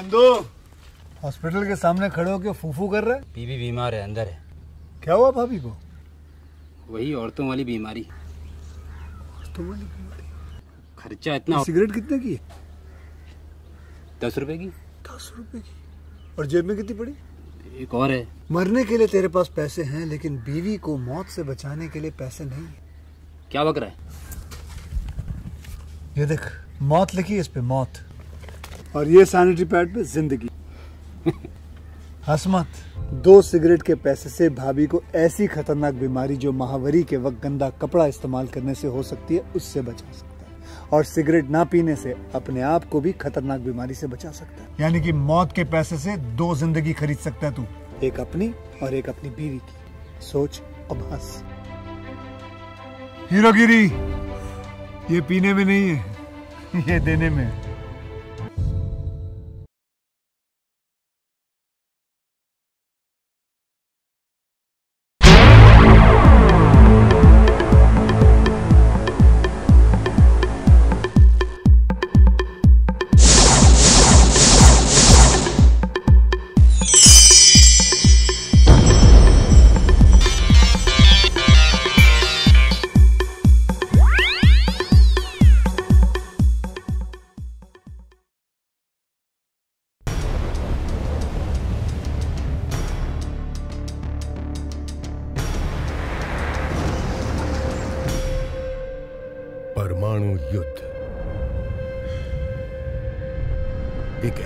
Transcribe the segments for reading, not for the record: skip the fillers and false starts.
Commando, hospital के सामने खड़े होके फूफू कर रहे? बीबी बीमार है, अंदर है। क्या हुआ भाभी को? वही औरतों वाली बीमारी। औरतों वाली बीमारी? खर्चा इतना। सिगरेट कितने की है? 10 रुपए की। 10 रुपए की? और जेब में कितनी पड़ी? एक और है। मरने के लिए तेरे पास पैसे हैं, लेकिन बीवी को मौत से बचाने के लिए पैसे नहीं है। क्या बक रहा है? ये देख, मौत लिखी इस पे, मौत, और ये सैनिटरी पैड पे जिंदगी। हंस मत। 2 सिगरेट के पैसे से भाभी को ऐसी खतरनाक बीमारी जो महावरी के वक्त गंदा कपड़ा इस्तेमाल करने से हो सकती है, उससे बचा सकता है। और सिगरेट ना पीने से अपने आप को भी खतरनाक बीमारी से बचा सकता है। यानी कि मौत के पैसे से 2 जिंदगी खरीद सकता है तू, एक अपनी और एक अपनी बीवी की। सोच अब हंस। हीरोगिरी ये पीने में नहीं है, ये देने में है।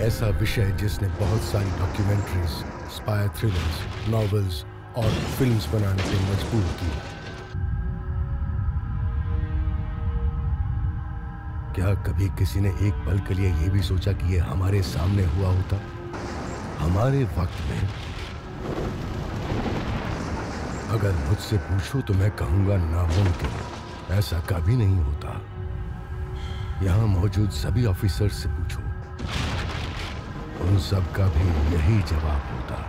ऐसा विषय जिसने बहुत सारी डॉक्यूमेंट्रीज, स्पाई थ्रिलर्स, नॉवेल्स और फिल्म्स बनाने पे मजबूर किया। क्या कभी किसी ने एक पल के लिए यह भी सोचा कि यह हमारे सामने हुआ होता, हमारे वक्त में? अगर मुझसे पूछो तो मैं कहूंगा नामुमकिन, ऐसा कभी नहीं होता। यहां मौजूद सभी ऑफिसर से पूछो, उन सब का भी यही जवाब होता।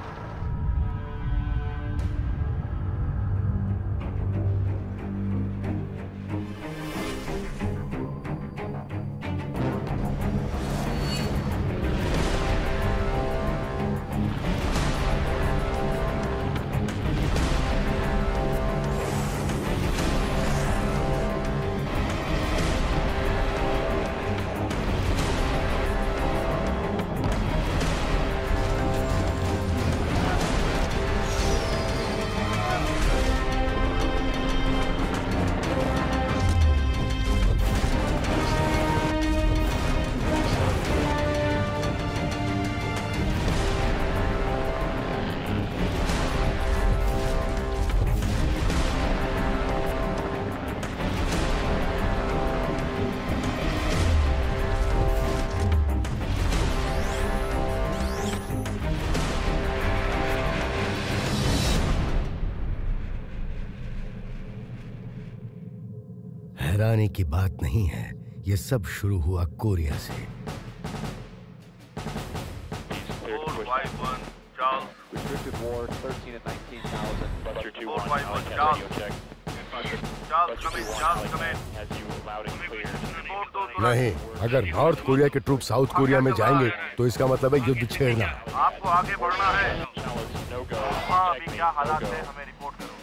हैरानी की बात नहीं है, ये सब शुरू हुआ कोरिया से। नहीं, अगर नॉर्थ कोरिया के ट्रूप साउथ कोरिया में जाएंगे तो इसका मतलब है युद्ध छेड़ना। आपको आगे बढ़ना है। अभी क्या हालात है हमें रिपोर्ट करो।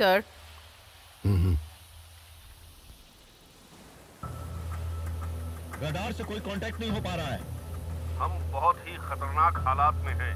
सर, रडार से कोई कांटेक्ट नहीं हो पा रहा है। हम बहुत ही खतरनाक हालात में हैं।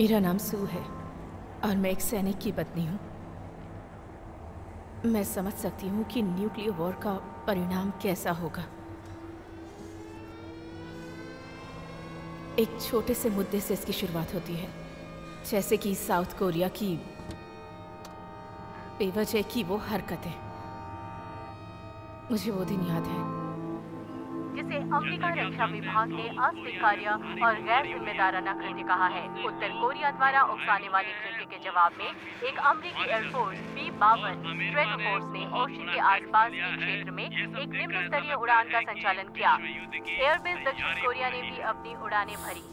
मेरा नाम सू है और मैं एक सैनिक की पत्नी हूं। मैं समझ सकती हूं कि न्यूक्लियर वॉर का परिणाम कैसा होगा। एक छोटे से मुद्दे से इसकी शुरुआत होती है, जैसे कि साउथ कोरिया की बेवजह की वो हरकतें। मुझे वो दिन याद है जिसे अमेरिका रक्षा विभाग ने अस्वीकार और गैर जिम्मेदाराना कृत्य कहा है। उत्तर कोरिया द्वारा उकसाने वाले कृत्य के जवाब में एक अमेरिकी एयरफोर्स B-52 स्ट्रेटो फोर्स ने ओशन के आसपास के क्षेत्र में एक निम्न स्तरीय उड़ान का संचालन किया। एयरबेस दक्षिण कोरिया ने भी अपनी उड़ानें भरी।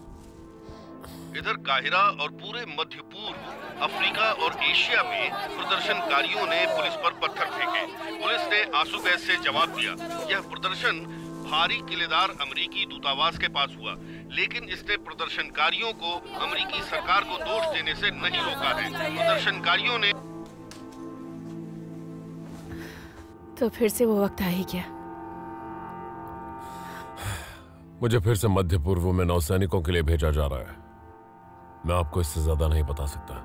इधर काहिरा और पूरे मध्य पूर्व, अफ्रीका और एशिया में प्रदर्शनकारियों ने पुलिस पर पत्थर फेंके। पुलिस ने आंसू गैस से जवाब दिया। यह प्रदर्शन भारी किलेदार अमेरिकी दूतावास के पास हुआ, लेकिन इसने प्रदर्शनकारियों को अमेरिकी सरकार को दोष देने से नहीं रोका है। प्रदर्शनकारियों ने तो फिर से वो वक्त आ ही गया। मुझे फिर से मध्य पूर्व में नौसैनिकों के लिए भेजा जा रहा है। मैं आपको इससे ज्यादा नहीं बता सकता।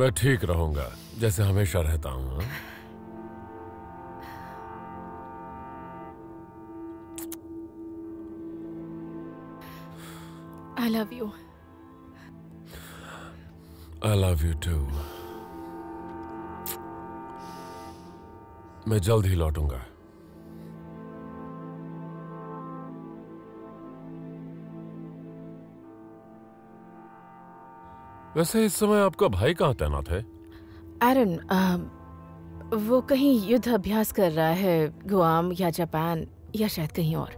मैं ठीक रहूंगा, जैसे हमेशा रहता हूं। I love you. I love you too. मैं जल्द ही लौटूंगा। वैसे इस समय आपका भाई कहाँ तैनात है? एरन, वो कहीं युद्ध अभ्यास कर रहा है, गुआम या जापान या शायद कहीं और।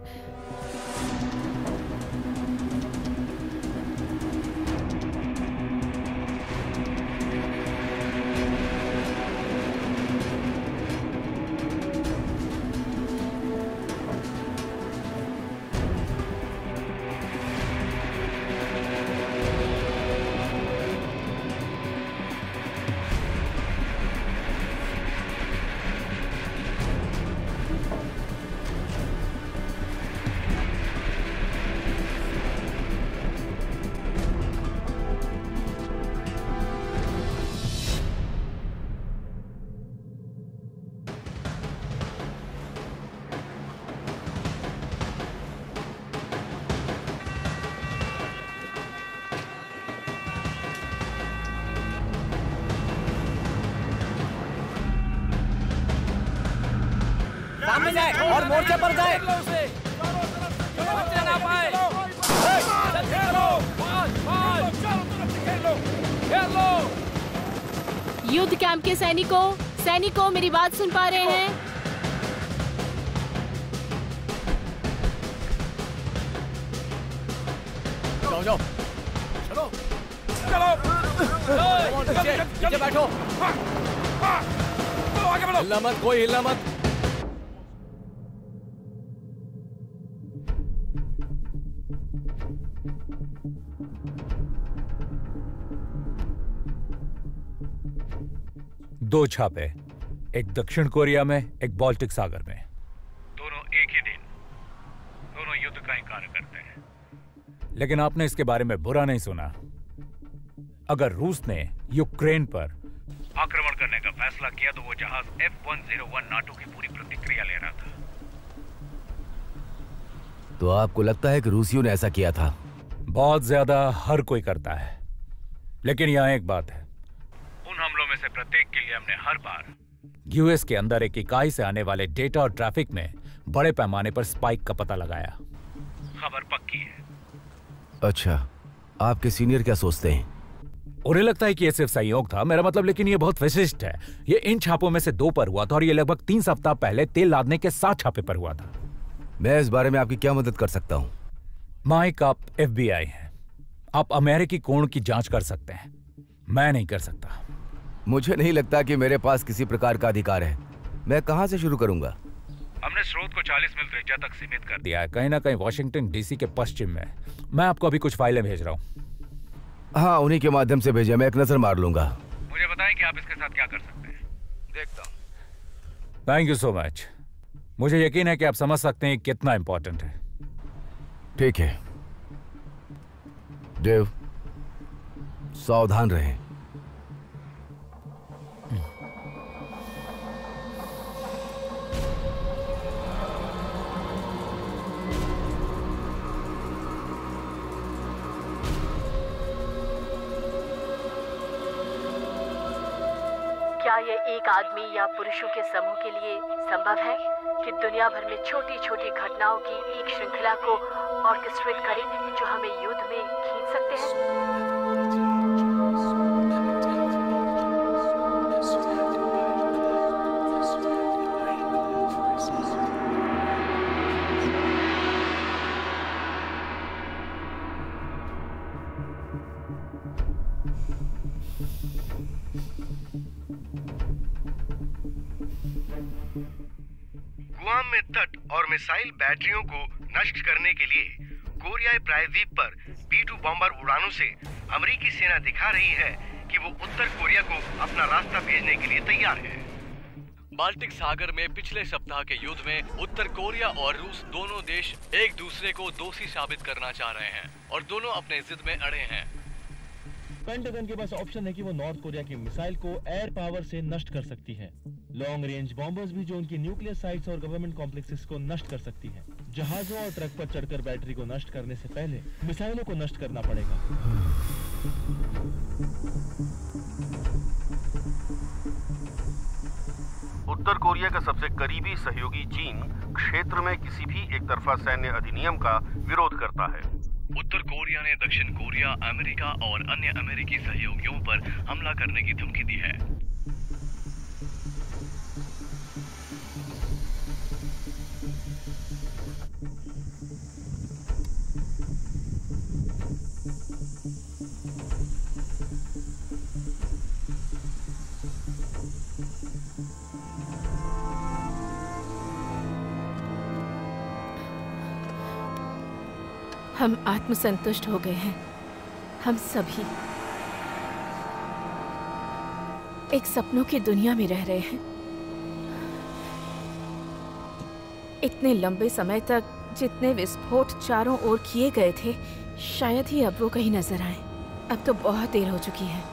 और मोर्चे पर जाए, ना पाए। युद्ध कैंप के सैनिकों मेरी बात सुन पा रहे हैं? जाओ जाओ, चलो चलो, नीचे बैठो, आगे बढ़ो, हिला मत, कोई हिला मत। दो छापे, एक दक्षिण कोरिया में, एक बाल्टिक सागर में। दोनों एक ही दिन, दोनों युद्ध का ही कार्य करते हैं। लेकिन आपने इसके बारे में बुरा नहीं सुना। अगर रूस ने यूक्रेन पर आक्रमण करने का फैसला किया तो वो जहाज F-101 नाटो की पूरी प्रतिक्रिया ले रहा था। तो आपको लगता है कि रूसियों ने ऐसा किया था? बहुत ज्यादा हर कोई करता है, लेकिन यहाँ एक बात है, उन हमलों में से प्रत्येक के लिए हमने हर बार यूएस के अंदर एक इकाई से आने वाले डेटा और ट्रैफिक में बड़े पैमाने पर स्पाइक का पता लगाया। खबर पक्की है। अच्छा, आपके सीनियर क्या सोचते हैं? उन्हें लगता है कि ये सिर्फ सहयोग था, मेरा मतलब, लेकिन ये बहुत विशिष्ट है। ये इन छापों में से दो पर हुआ था और ये लगभग 3 सप्ताह पहले तेल लादने के 7 छापे पर हुआ था। मैं इस बारे में आपकी क्या मदद कर सकता हूँ? माइक, आप FBI हैं, आप अमेरिकी कोण की जाँच कर सकते हैं, मैं नहीं कर सकता। मुझे नहीं लगता कि मेरे पास किसी प्रकार का अधिकार है। मैं कहां से शुरू करूंगा? हमने स्रोत को 40 मील त्रिज्या तक सीमित कर दिया है, कहीं ना कहीं वाशिंगटन DC के पश्चिम में। मैं आपको अभी कुछ फाइलें भेज रहा हूं। हाँ, उन्हीं के माध्यम से भेजें, मैं एक नजर मार लूंगा। मुझे बताएं कि आप इसके साथ क्या कर सकते हैं। देखता हूँ। Thank you so much. मुझे यकीन है कि आप समझ सकते हैं कितना इम्पोर्टेंट है। ठीक है देव, सावधान रहें। क्या ये एक आदमी या पुरुषों के समूह के लिए संभव है कि दुनिया भर में छोटी छोटी घटनाओं की एक श्रृंखला को ऑर्केस्ट्रेट करें जो हमें युद्ध में खींच सकते हैं? गुआम में तट और मिसाइल बैटरियों को नष्ट करने के लिए कोरियाई प्रायद्वीप पर B-2 बॉम्बर उड़ानों से अमेरिकी सेना दिखा रही है कि वो उत्तर कोरिया को अपना रास्ता भेजने के लिए तैयार है। बाल्टिक सागर में पिछले सप्ताह के युद्ध में उत्तर कोरिया और रूस दोनों देश एक दूसरे को दोषी साबित करना चाह रहे हैं और दोनों अपने जिद में अड़े हैं। पेंटागन के पास ऑप्शन है कि वो नॉर्थ कोरिया की मिसाइल को एयर पावर से नष्ट कर सकती है। लॉन्ग रेंज बॉम्बर्स भी जो उनकी न्यूक्लियर साइट्स और गवर्नमेंट कॉम्प्लेक्सेस को नष्ट कर सकती है। जहाजों और ट्रक पर चढ़कर बैटरी को नष्ट करने से पहले मिसाइलों को नष्ट करना पड़ेगा। उत्तर कोरिया का सबसे करीबी सहयोगी चीन क्षेत्र में किसी भी एकतरफा सैन्य अधिनियम का विरोध करता है। उत्तर कोरिया ने दक्षिण कोरिया, अमेरिका और अन्य अमेरिकी सहयोगियों पर हमला करने की धमकी दी है। हम आत्मसंतुष्ट हो गए हैं, हम सभी एक सपनों की दुनिया में रह रहे हैं। इतने लंबे समय तक जितने विस्फोट चारों ओर किए गए थे, शायद ही अब वो कहीं नजर आए। अब तो बहुत देर हो चुकी है।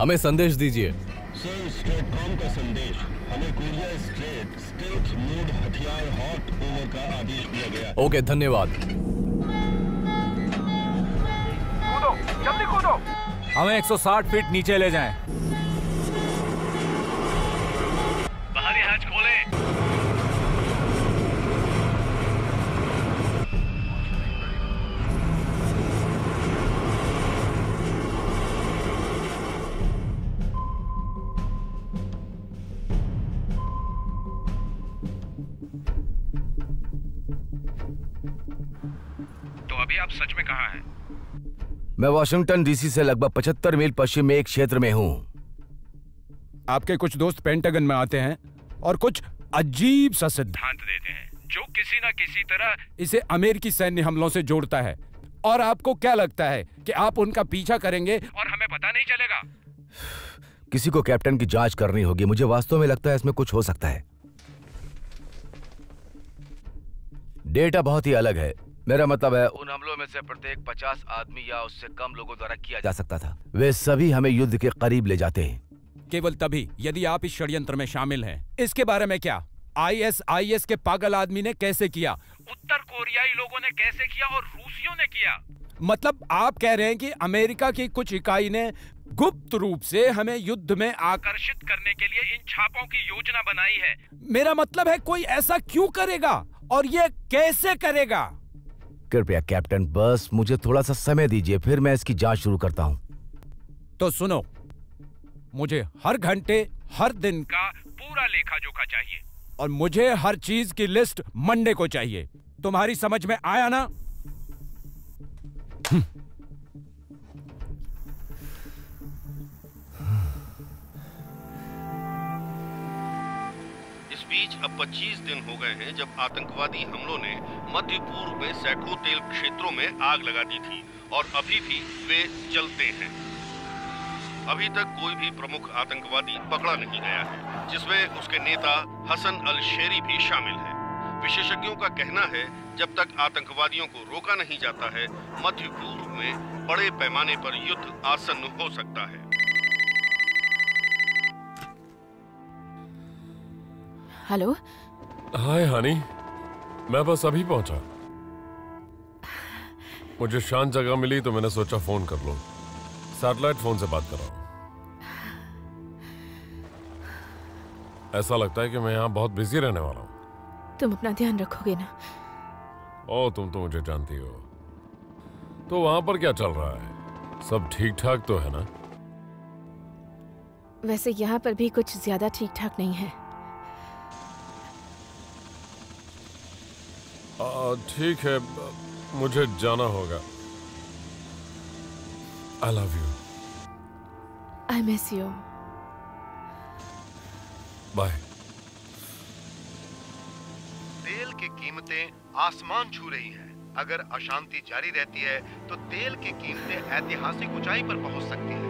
हमें संदेश दीजिए। सर, स्टेटकॉम का संदेश, हमें कोरिया स्टेट मोड हथियार हॉट ओवर का आदेश दिया गया। ओके, धन्यवाद। कूदो, जल्दी कूदो। हमें 160 फीट नीचे ले जाएं। बाहरी हैच खोलें। आप सच में कहाँ हैं? मैं वॉशिंगटन डीसी से लगभग 75 मील पश्चिम में एक क्षेत्र में हूँ। आपके कुछ दोस्त पेंटागन में आते हैं और कुछ अजीब सा सिद्धांत देते हैं जो किसी ना किसी तरह इसे अमेरिकी सैन्य हमलों से जोड़ता है। और आपको क्या लगता है कि आप उनका पीछा करेंगे और हमें पता नहीं चलेगा? किसी को कैप्टन की जांच करनी होगी। मुझे वास्तव में लगता है इसमें कुछ हो सकता है। डेटा बहुत ही अलग है। मेरा मतलब है उन हमलों में से प्रत्येक 50 आदमी या उससे कम लोगों द्वारा किया जा सकता था। वे सभी हमें युद्ध के करीब ले जाते हैं। केवल तभी यदि आप इस षड्यंत्र में शामिल हैं। इसके बारे में क्या? आईएसआईएस के पागल आदमी ने कैसे किया, उत्तर कोरियाई लोगों ने कैसे किया और रूसियों ने किया। मतलब आप कह रहे हैं कि अमेरिका की कुछ इकाई ने गुप्त रूप से हमें युद्ध में आकर्षित करने के लिए इन छापों की योजना बनाई है। मेरा मतलब है कोई ऐसा क्यों करेगा और ये कैसे करेगा? कृपया कैप्टन बस मुझे थोड़ा सा समय दीजिए, फिर मैं इसकी जांच शुरू करता हूँ। तो सुनो, मुझे हर घंटे हर दिन का पूरा लेखा जोखा चाहिए और मुझे हर चीज की लिस्ट मंडे को चाहिए। तुम्हारी समझ में आया ना? इस बीच अब 25 दिन हो गए हैं जब आतंकवादी हमलों ने मध्य पूर्व में सैकड़ों तेल क्षेत्रों में आग लगा दी थी और अभी भी वे चलते हैं। अभी तक कोई भी प्रमुख आतंकवादी पकड़ा नहीं गया है, जिसमें उसके नेता हसन अल शेरी भी शामिल है। विशेषज्ञों का कहना है जब तक आतंकवादियों को रोका नहीं जाता है, मध्य पूर्व में बड़े पैमाने पर युद्ध आसन्न हो सकता है। हेलो। हाय हनी, मैं बस अभी पहुंचा। मुझे शांत जगह मिली तो मैंने सोचा फोन कर लो। सैटेलाइट फोन से बात कर रहा हूँ। ऐसा लगता है कि मैं यहाँ बहुत बिजी रहने वाला हूँ। तुम अपना ध्यान रखोगे ना? ओ, तुम तो मुझे जानती हो। तो वहाँ पर क्या चल रहा है? सब ठीक ठाक तो है ना? वैसे यहाँ पर भी कुछ ज्यादा ठीक ठाक नहीं है। ठीक है, मुझे जाना होगा। I love you. I miss you. Bye. तेल की कीमतें आसमान छू रही हैं। अगर अशांति जारी रहती है तो तेल की कीमतें ऐतिहासिक ऊंचाई पर पहुंच सकती हैं।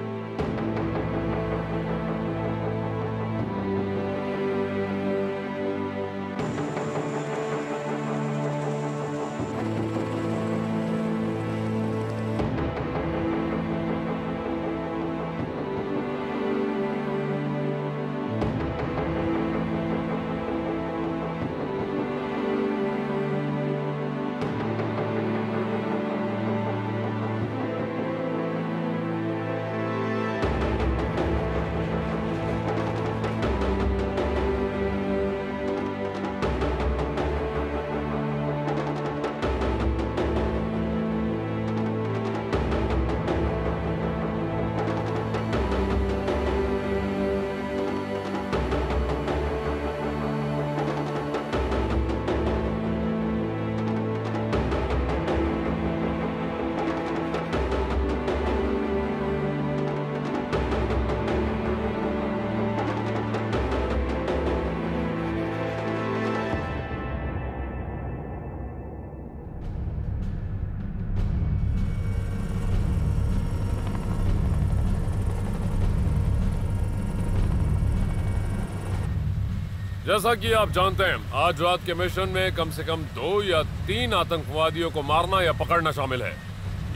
जैसा कि आप जानते हैं, आज रात के मिशन में कम से कम 2 या 3 आतंकवादियों को मारना या पकड़ना शामिल है।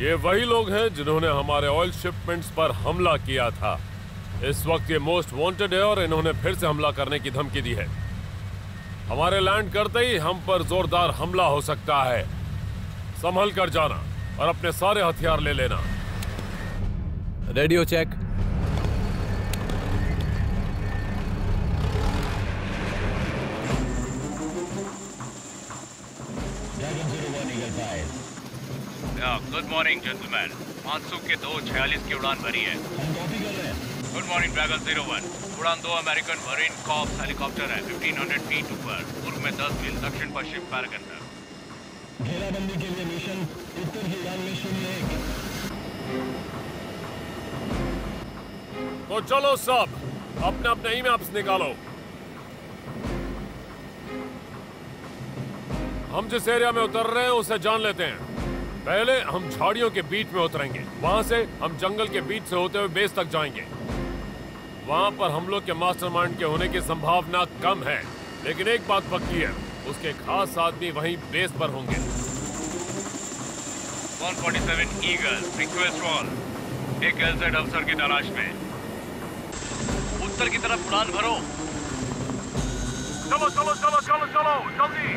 ये वही लोग हैं जिन्होंने हमारे ऑयल शिपमेंट्स पर हमला किया था। इस वक्त ये मोस्ट वांटेड है और इन्होंने फिर से हमला करने की धमकी दी है। हमारे लैंड करते ही हम पर जोरदार हमला हो सकता है। संभल कर जाना और अपने सारे हथियार ले लेना। Radio check. Good morning gentleman, monsoon के 246 की उड़ान भरी है। गुड मॉर्निंग ड्रैगन 01, उड़ान 2 अमेरिकन मरीन कॉर्प्स हेलीकॉप्टर है। 1500 फीट ऊपर पूर्व में 10 मील दक्षिण पश्चिम पैरागन पर। घेराबंदी के लिए मिशन उत्तर ईरान में 01। तो चलो सब अपने अपने मैप्स निकालो। हम जिस एरिया में उतर रहे हैं उसे जान लेते हैं। पहले हम झाड़ियों के बीच में उतरेंगे, वहां से हम जंगल के बीच से होते हुए बेस तक जाएंगे। वहां पर हमलों के मास्टरमाइंड के होने की संभावना कम है, लेकिन एक बात पक्की है, उसके खास आदमी वहीं बेस पर होंगे। 147 ईगल, रिक्वेस्ट ऑल। एक एलजेड अफसर की तलाश में। उत्तर की तरफ उड़ान भरो। चलो चलो चलो चलो चलो जल्दी।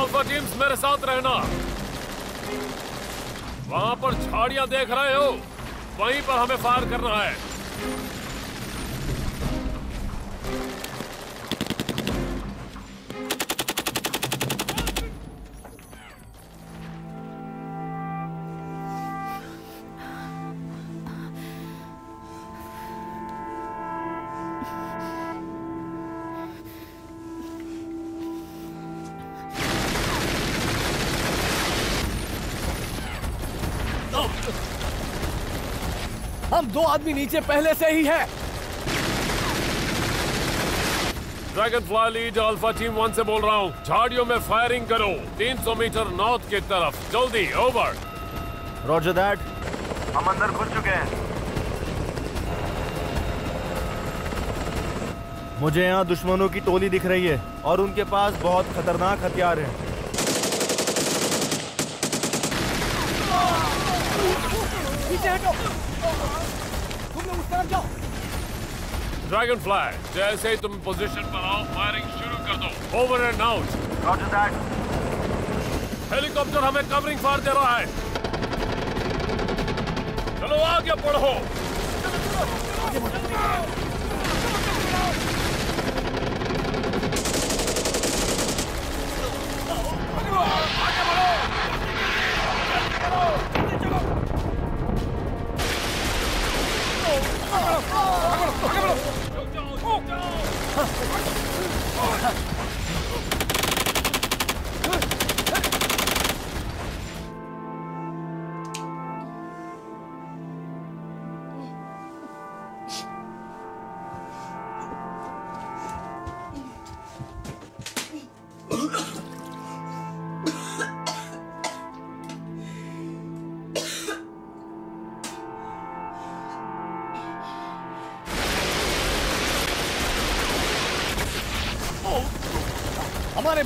अल्फा टीम्स मेरे साथ रहना। वहां पर झाड़ियां देख रहे हो, वहीं पर हमें फायर करना है। दो आदमी नीचे पहले से ही है। Dragonfly lead alpha team 1 से बोल रहा हूँ, झाड़ियों में फायरिंग करो। 300 मीटर नॉर्थ की तरफ जल्दी। ओवर। Roger that. हम अंदर घुस चुके हैं। मुझे यहाँ दुश्मनों की टोली दिख रही है और उनके पास बहुत खतरनाक हथियार हैं। पीछे हटो। ड्रैगन फ्लाई, जैसे ही तुम पोजीशन पर आओ फायरिंग शुरू कर दो। Over and out. Roger that. Helicopter हमें कवरिंग फायर दे रहा है। चलो आगे बढ़ो।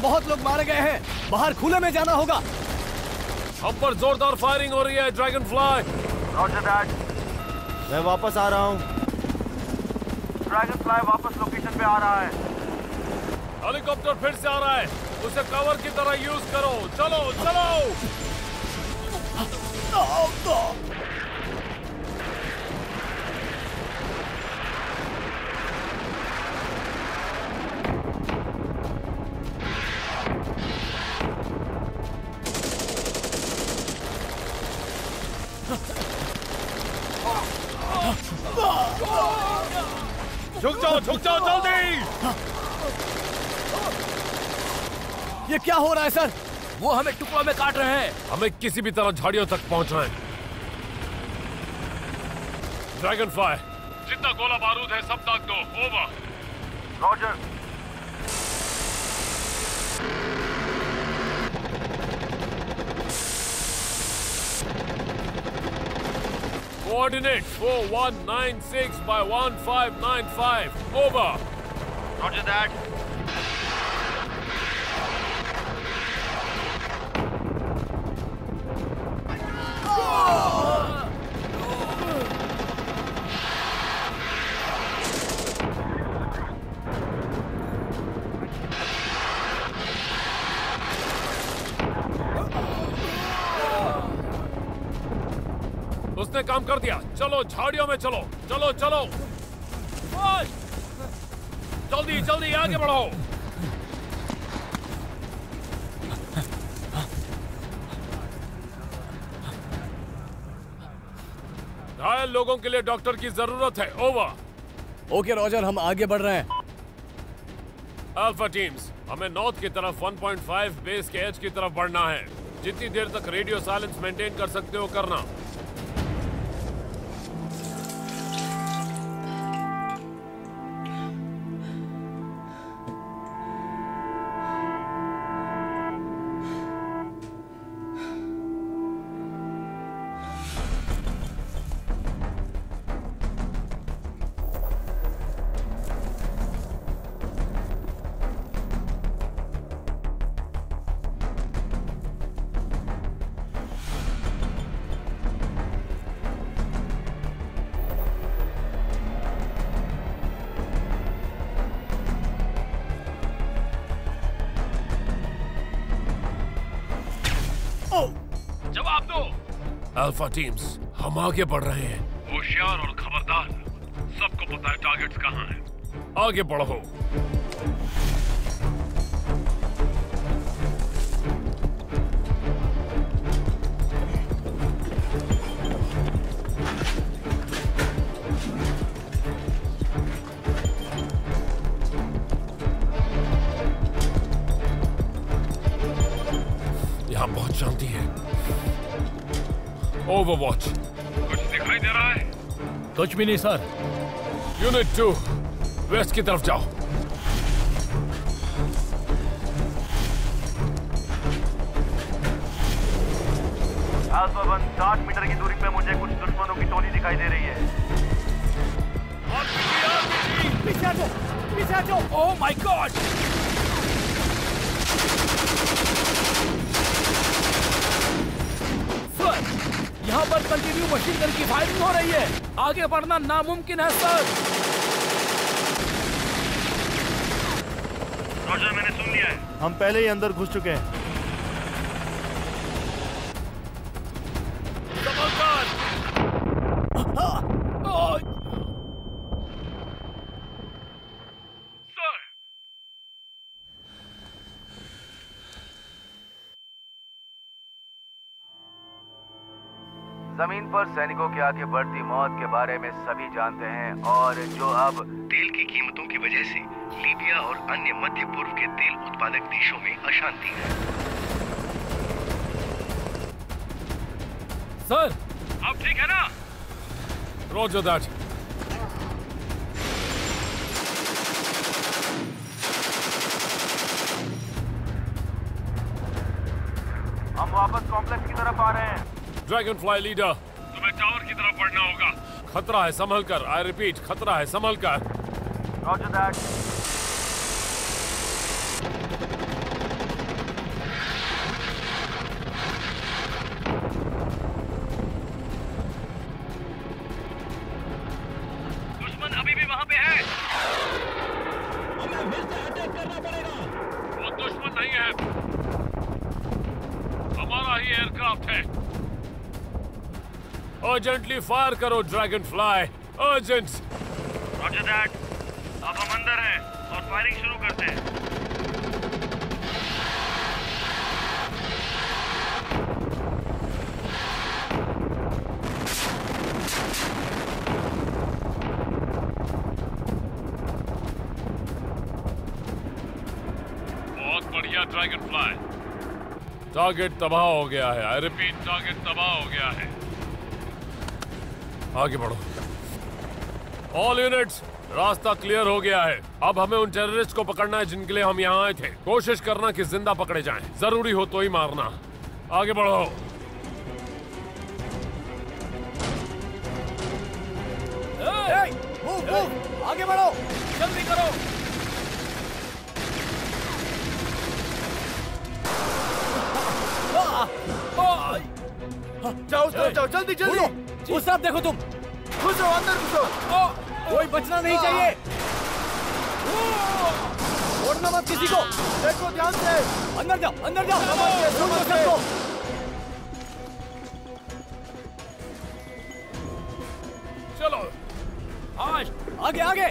बहुत लोग मारे गए हैं, बाहर खुले में जाना होगा। हम पर जोरदार फायरिंग हो रही है। Dragonfly. Roger that. मैं वापस आ रहा हूँ। ड्रैगन फ्लाई वापस लोकेशन पे आ रहा है। हेलीकॉप्टर फिर से आ रहा है, उसे कवर की तरह यूज करो। चलो चलो। क्या हो रहा है सर? वो हमें टुकड़ों में काट रहे हैं। हमें किसी भी तरह झाड़ियों तक पहुंचना है। ड्रैगन फ्लाई, जितना गोला बारूद है सब दाग दो। Over. Roger. Coordinate 4196/1595। Over. Roger that. काम कर दिया। चलो झाड़ियों में चलो चलो चलो। जल्दी जल्दी आगे बढ़ो। घायल लोगों के लिए डॉक्टर की जरूरत है। ओवर। ओके रोजर, हम आगे बढ़ रहे हैं। अल्फा टीम्स, हमें नॉर्थ की तरफ 1.5 बेस के एज की तरफ बढ़ना है। जितनी देर तक रेडियो साइलेंस मेंटेन कर सकते हो करना। अल्फा टीम्स, हम आगे बढ़ रहे हैं। होशियार और खबरदार, सबको पता है टारगेट्स कहाँ हैं। आगे बढ़ो। यहाँ बहुत शांति है। ओवरवॉच, कुछ दिखाई दे रहा है? कुछ भी नहीं सर। यूनिट 2 वेस्ट की तरफ जाओ। अल्फा 1, 60 मीटर की दूरी पे मुझे कुछ दुश्मनों की टोली दिखाई दे रही है। पीछे जाओ। Oh my God. सर, यहाँ पर कंटिन्यू मशीन गन की फायरिंग हो रही है। आगे बढ़ना नामुमकिन है सर। रोजर, मैंने सुन लिया है। हम पहले ही अंदर घुस चुके हैं। जमीन पर सैनिकों के आगे बढ़ती मौत के बारे में सभी जानते हैं, और जो अब तेल की कीमतों की वजह से लीबिया और अन्य मध्य पूर्व के तेल उत्पादक देशों में अशांति है। सर, अब ठीक है ना? Roger that. हम वापस कॉम्प्लेक्स की तरफ आ रहे हैं। ड्रैगन फ्लाई लीडर, तुम्हें टावर की तरफ बढ़ना होगा। खतरा है, संभल कर। आई रिपीट, खतरा है, संभल कर। Roger that. अर्जेंटली फायर करो dragonfly, urgent. Roger that. अब हम अंदर हैं और फायरिंग शुरू करते हैं। बहुत बढ़िया ड्रैगन फ्लाई। टारगेट तबाह हो गया है। आई रिपीट, टारगेट तबाह हो गया है। आगे बढ़ो। ऑल यूनिट्स, रास्ता क्लियर हो गया है। अब हमें उन टेररिस्ट को पकड़ना है जिनके लिए हम यहाँ आए थे। कोशिश करना कि जिंदा पकड़े जाएं। जरूरी हो तो ही मारना। आगे बढ़ो। hey, move, move, आगे बढ़ो, जल्दी करो। जाओ जाओ जाओ, जल्दी जल्दी। गुस्ताव, देखो तुम। घुसो, अंदर घुसो। कोई बचना नहीं चाहिए। छोड़ना मत किसी को। देखो ध्यान से, अंदर जाओ, अंदर जाओ। सबको चलो, आश आगे आगे।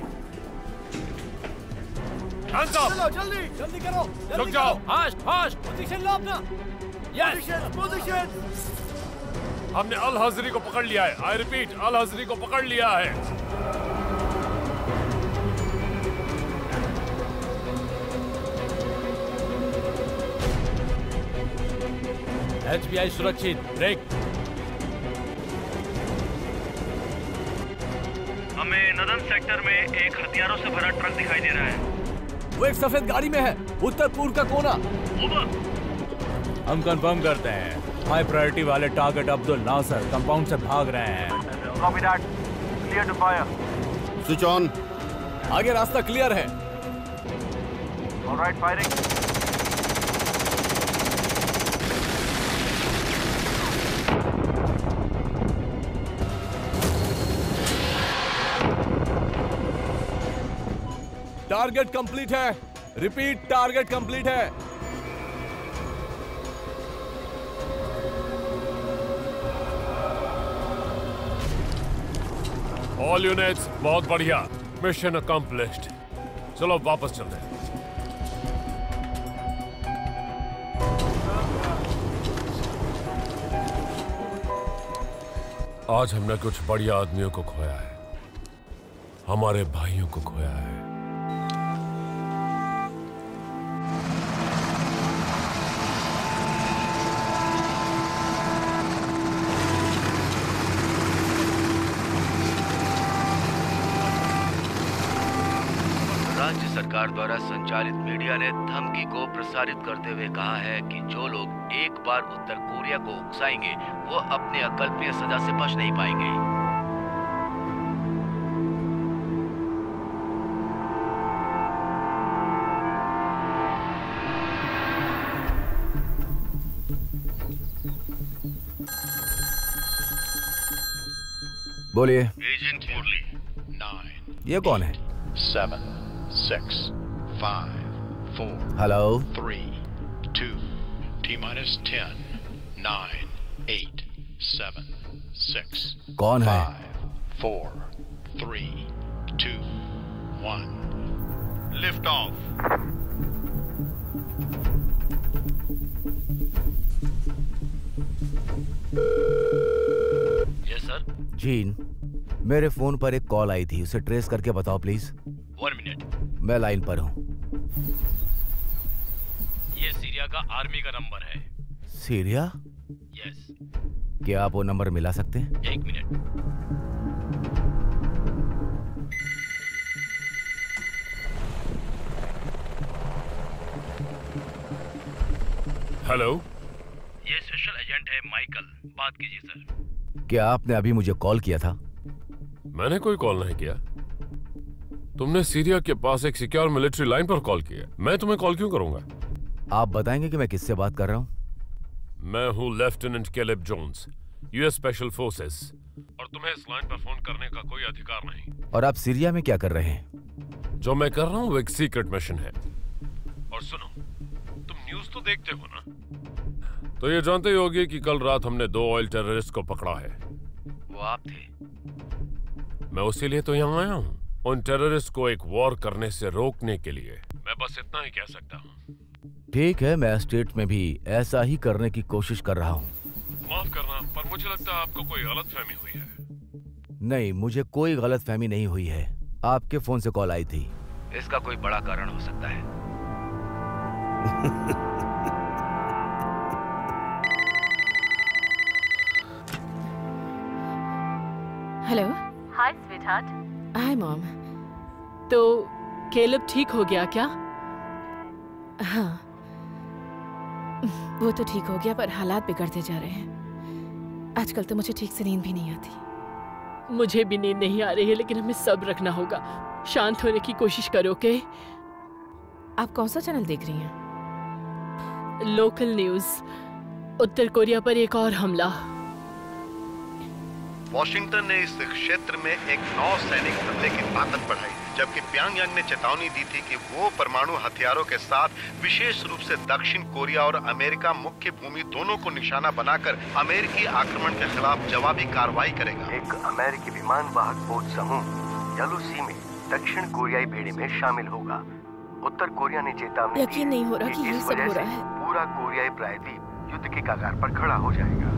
चलो जल्दी जल्दी करो, रुक जाओ। आश आश, पोजीशन लो अपना। Yes position. हमने अल हजरी को पकड़ लिया है। आई रिपीट, अल हजरी को पकड़ लिया है। एचपीआई सुरक्षित, ब्रेक। हमें नदन सेक्टर में एक हथियारों से भरा ट्रक दिखाई दे रहा है। वो एक सफेद गाड़ी में है। उत्तर पूर्व का कोना। हम कंफर्म करते हैं। हाई प्रायोरिटी वाले टारगेट अब्दुल नासर कंपाउंड से भाग रहे हैं। Copy that, clear to fire. Switch on. आगे रास्ता क्लियर है। Alright, firing. टारगेट कंप्लीट है। रिपीट, टारगेट कंप्लीट है। ऑल यूनिट्स, बहुत बढ़िया, मिशन अकम्प्लिश्ड। चलो वापस चलते हैं। आज हमने कुछ बढ़िया आदमियों को खोया है, हमारे भाइयों को खोया है। सरकार द्वारा संचालित मीडिया ने धमकी को प्रसारित करते हुए कहा है कि जो लोग एक बार उत्तर कोरिया को उकसाएंगे वो अपने अकल्पनीय सजा से बच नहीं पाएंगे। बोलिए। एजेंट मुरली। 9 ये कौन है? 7 6 5 4 Hello. 3 2 T minus 10 9 8 7 6 कौन है? 5 4 3 2 1 lift off. Yes sir. Jean, मेरे फोन पर एक कॉल आई थी, उसे ट्रेस करके बताओ प्लीज। 1 मिनट, मैं लाइन पर हूँ। ये सीरिया का आर्मी का नंबर है। सीरिया? यस। क्या आप वो नंबर मिला सकते हैं? 1 मिनट। हेलो, ये स्पेशल एजेंट है माइकल, बात कीजिए सर। क्या आपने अभी मुझे कॉल किया था? मैंने कोई कॉल नहीं किया। तुमने सीरिया के पास एक सिक्योर मिलिट्री लाइन पर कॉल किया। मैं तुम्हें कॉल क्यों करूंगा? आप बताएंगे कि मैं किससे बात कर रहा हूं? मैं हूं lieutenant Caleb Jones, US special forces, और तुम्हें इस लाइन पर फोन करने का कोई अधिकार नहीं। और आप सीरिया में क्या कर रहे हैं? जो मैं कर रहा हूं वो एक सीक्रेट मिशन है। और सुनो, तुम न्यूज तो देखते हो ना, तो ये जानते ही होगे कि कल रात हमने 2 ऑयल टेररिस्ट को पकड़ा है। वो आप थे? मैं उसी लिए तो यहाँ आया हूँ, उन टेररिस्ट को एक वॉर करने से रोकने के लिए। मैं बस इतना ही कह सकता हूँ। ठीक है, मैं स्टेट में भी ऐसा ही करने की कोशिश कर रहा हूँ। माफ करना, पर मुझे लगता है आपको कोई गलतफहमी हुई है। नहीं, मुझे कोई गलतफहमी नहीं हुई है। आपके फोन से कॉल आई थी, इसका कोई बड़ा कारण हो सकता है। Hello. Hi sweetheart. Hi mom. तो केलिब ठीक हो गया क्या? हाँ, वो तो ठीक हो गया, पर हालात बिगड़ते जा रहे हैं। आजकल तो मुझे ठीक से नींद भी नहीं आती। मुझे भी नींद नहीं आ रही है, लेकिन हमें सब रखना होगा। शांत होने की कोशिश करो। के आप कौन सा चैनल देख रही हैं? Local news. उत्तर कोरिया पर एक और हमला। वॉशिंगटन ने इस क्षेत्र में एक नौसैनिक हमले की ताकत बढ़ाई, जबकि प्योंगयांग ने चेतावनी दी थी कि वो परमाणु हथियारों के साथ विशेष रूप से दक्षिण कोरिया और अमेरिका मुख्य भूमि दोनों को निशाना बनाकर अमेरिकी आक्रमण के खिलाफ जवाबी कार्रवाई करेगा। एक अमेरिकी विमान वाहक बोट समूह येलो सी में दक्षिण कोरियाई बेड़े में शामिल होगा। उत्तर कोरिया ने चेतावनी, यकीन नहीं हो रहा कि ये सब हो रहा है। पूरा कोरियाई प्रायद्वीप युद्ध के कगार पर खड़ा हो जाएगा।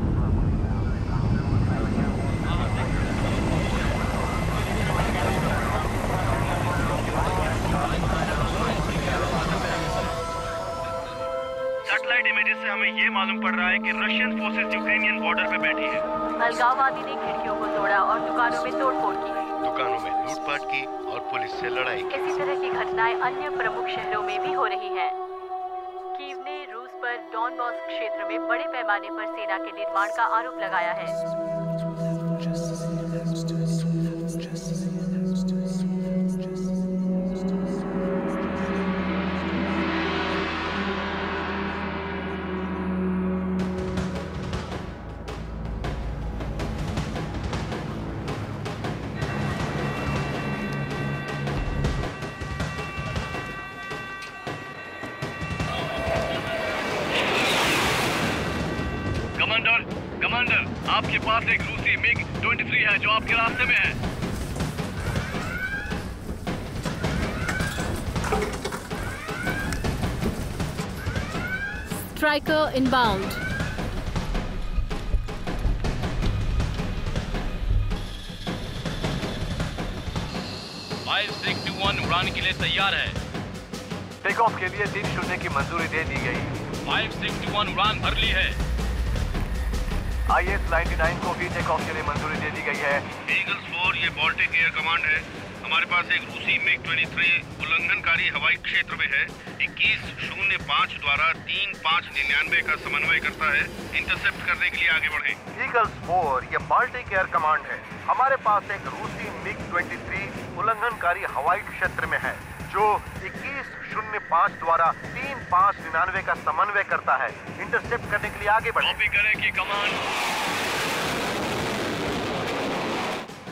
Striker inbound. F-101 उड़ान के लिए तैयार है। टेक ऑफ के लिए 3 शून्य की मंजूरी दे दी गई। F-101 उड़ान भर ली है। IS-99 को भी टेक ऑफ के लिए मंजूरी दे दी गई है। Eagles 4 ये बॉल्टिक एयर कमांड है। हमारे पास एक रूसी MiG-23 उल्लंघनकारी हवाई क्षेत्र में है। 2105 द्वारा 3599 का समन्वय करता है। इंटरसेप्ट करने के लिए आगे बढ़ें। Eagles 4 ये बाल्टिक एयर कमांड है। हमारे पास एक रूसी MiG-23 उल्लंघनकारी हवाई क्षेत्र में है जो 2105 द्वारा 3599 का समन्वय करता है। इंटरसेप्ट करने के लिए आगे बढ़ें। कॉपी करें कि कमांड।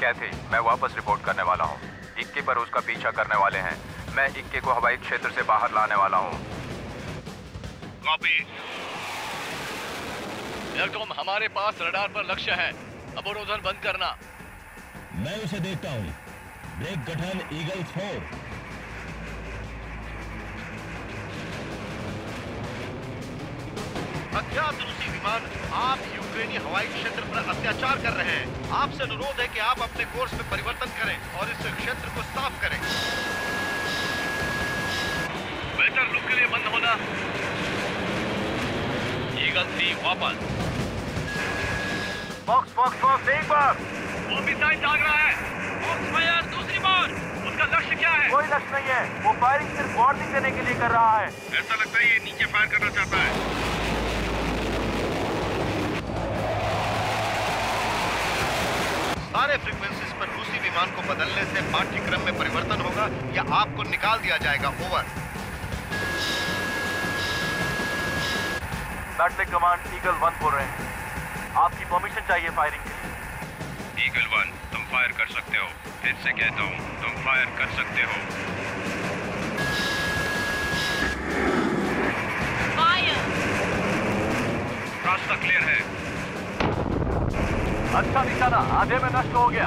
कैथी, मैं वापस रिपोर्ट करने वाला हूँ। 21 पर उसका पीछा करने वाले हैं। मैं 21 को हवाई क्षेत्र से बाहर लाने वाला हूँ। कॉपी। एयरकॉम, हमारे पास रडार पर लक्ष्य है। अवरोधन बंद करना। मैं उसे देखता हूँ। ब्रेक गठन Eagles 4। अज्ञात रूसी विमान, आप यूक्रेनी हवाई क्षेत्र पर अत्याचार कर रहे हैं। आपसे अनुरोध है कि आप अपने कोर्स में परिवर्तन करें और इस क्षेत्र को साफ करें। बेहतर लुक के लिए बंद होना। Eagle 3 वापस। बॉक्स एक बार। वो मिसाइल दाग रहा है। बॉक्स फायर दूसरी बार। उसका लक्ष्य क्या है? कोई लक्ष्य नहीं है। वो फायरिंग सिर्फ वार्निंग देने के लिए कर रहा है। ऐसा लगता है ये नीचे फायर करना चाहता है। सारे फ्रीक्वेंसीज पर रूसी विमान को बदलने से पाठ्यक्रम में परिवर्तन होगा या आपको निकाल दिया जाएगा। ओवर। बैटलिक कमांड Eagle 1 बोल रहे हैं। आपकी परमिशन चाहिए फायरिंग के लिए। Eagle 1, तुम फायर कर सकते हो। फिर से कहता हूँ, तुम फायर कर सकते हो। फायर। रास्ता क्लियर है। अच्छा निशाना आधे में नष्ट हो गया।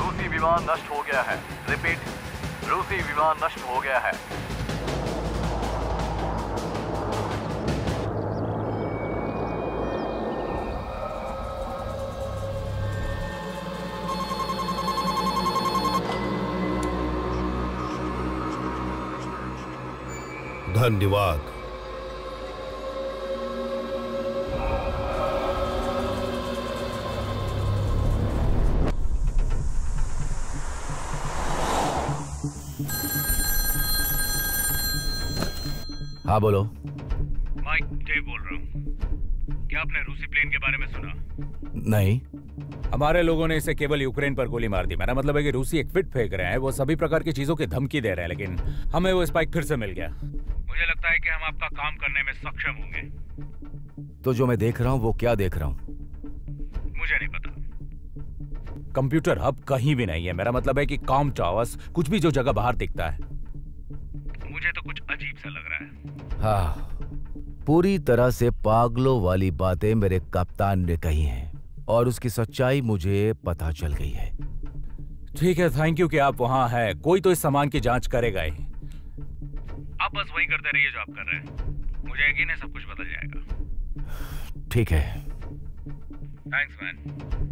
रूसी विमान नष्ट हो गया है। रिपीट, रूसी विमान नष्ट हो गया है। धन्यवाद। हाँ बोलो। माइक देव बोल रहा हूँ। क्या आपने रूसी प्लेन के बारे में सुना? नहीं। हमारे लोगों ने इसे केवल यूक्रेन पर गोली मार दी। मेरा मतलब है कि रूसी एक फिट फेंक रहे हैं। वो सभी प्रकार की चीजों की धमकी दे रहे हैं, लेकिन हमें वो स्पाइक फिर से मिल गया। मुझे लगता है कि हम आपका काम करने में सक्षम होंगे। तो जो मैं देख रहा हूँ वो क्या देख रहा हूँ? मुझे नहीं पता। कंप्यूटर हब कहीं भी नहीं है। मेरा मतलब है कि कॉम टावर्स, कुछ भी जो जगह बाहर दिखता है। मुझे तो कुछ अजीब सा लग रहा है। हाँ, पूरी तरह से पागलों वाली बातें मेरे कप्तान ने कही हैं और उसकी सच्चाई मुझे पता चल गई है। ठीक है, थैंक यू कि आप वहाँ हैं। कोई तो इस सामान की जांच करेगा ही। आप बस वही करते रहिए जो आप कर रहे हैं। मुझे यकीन है सब कुछ बदल जाएगा। ठीक है। Thanks man.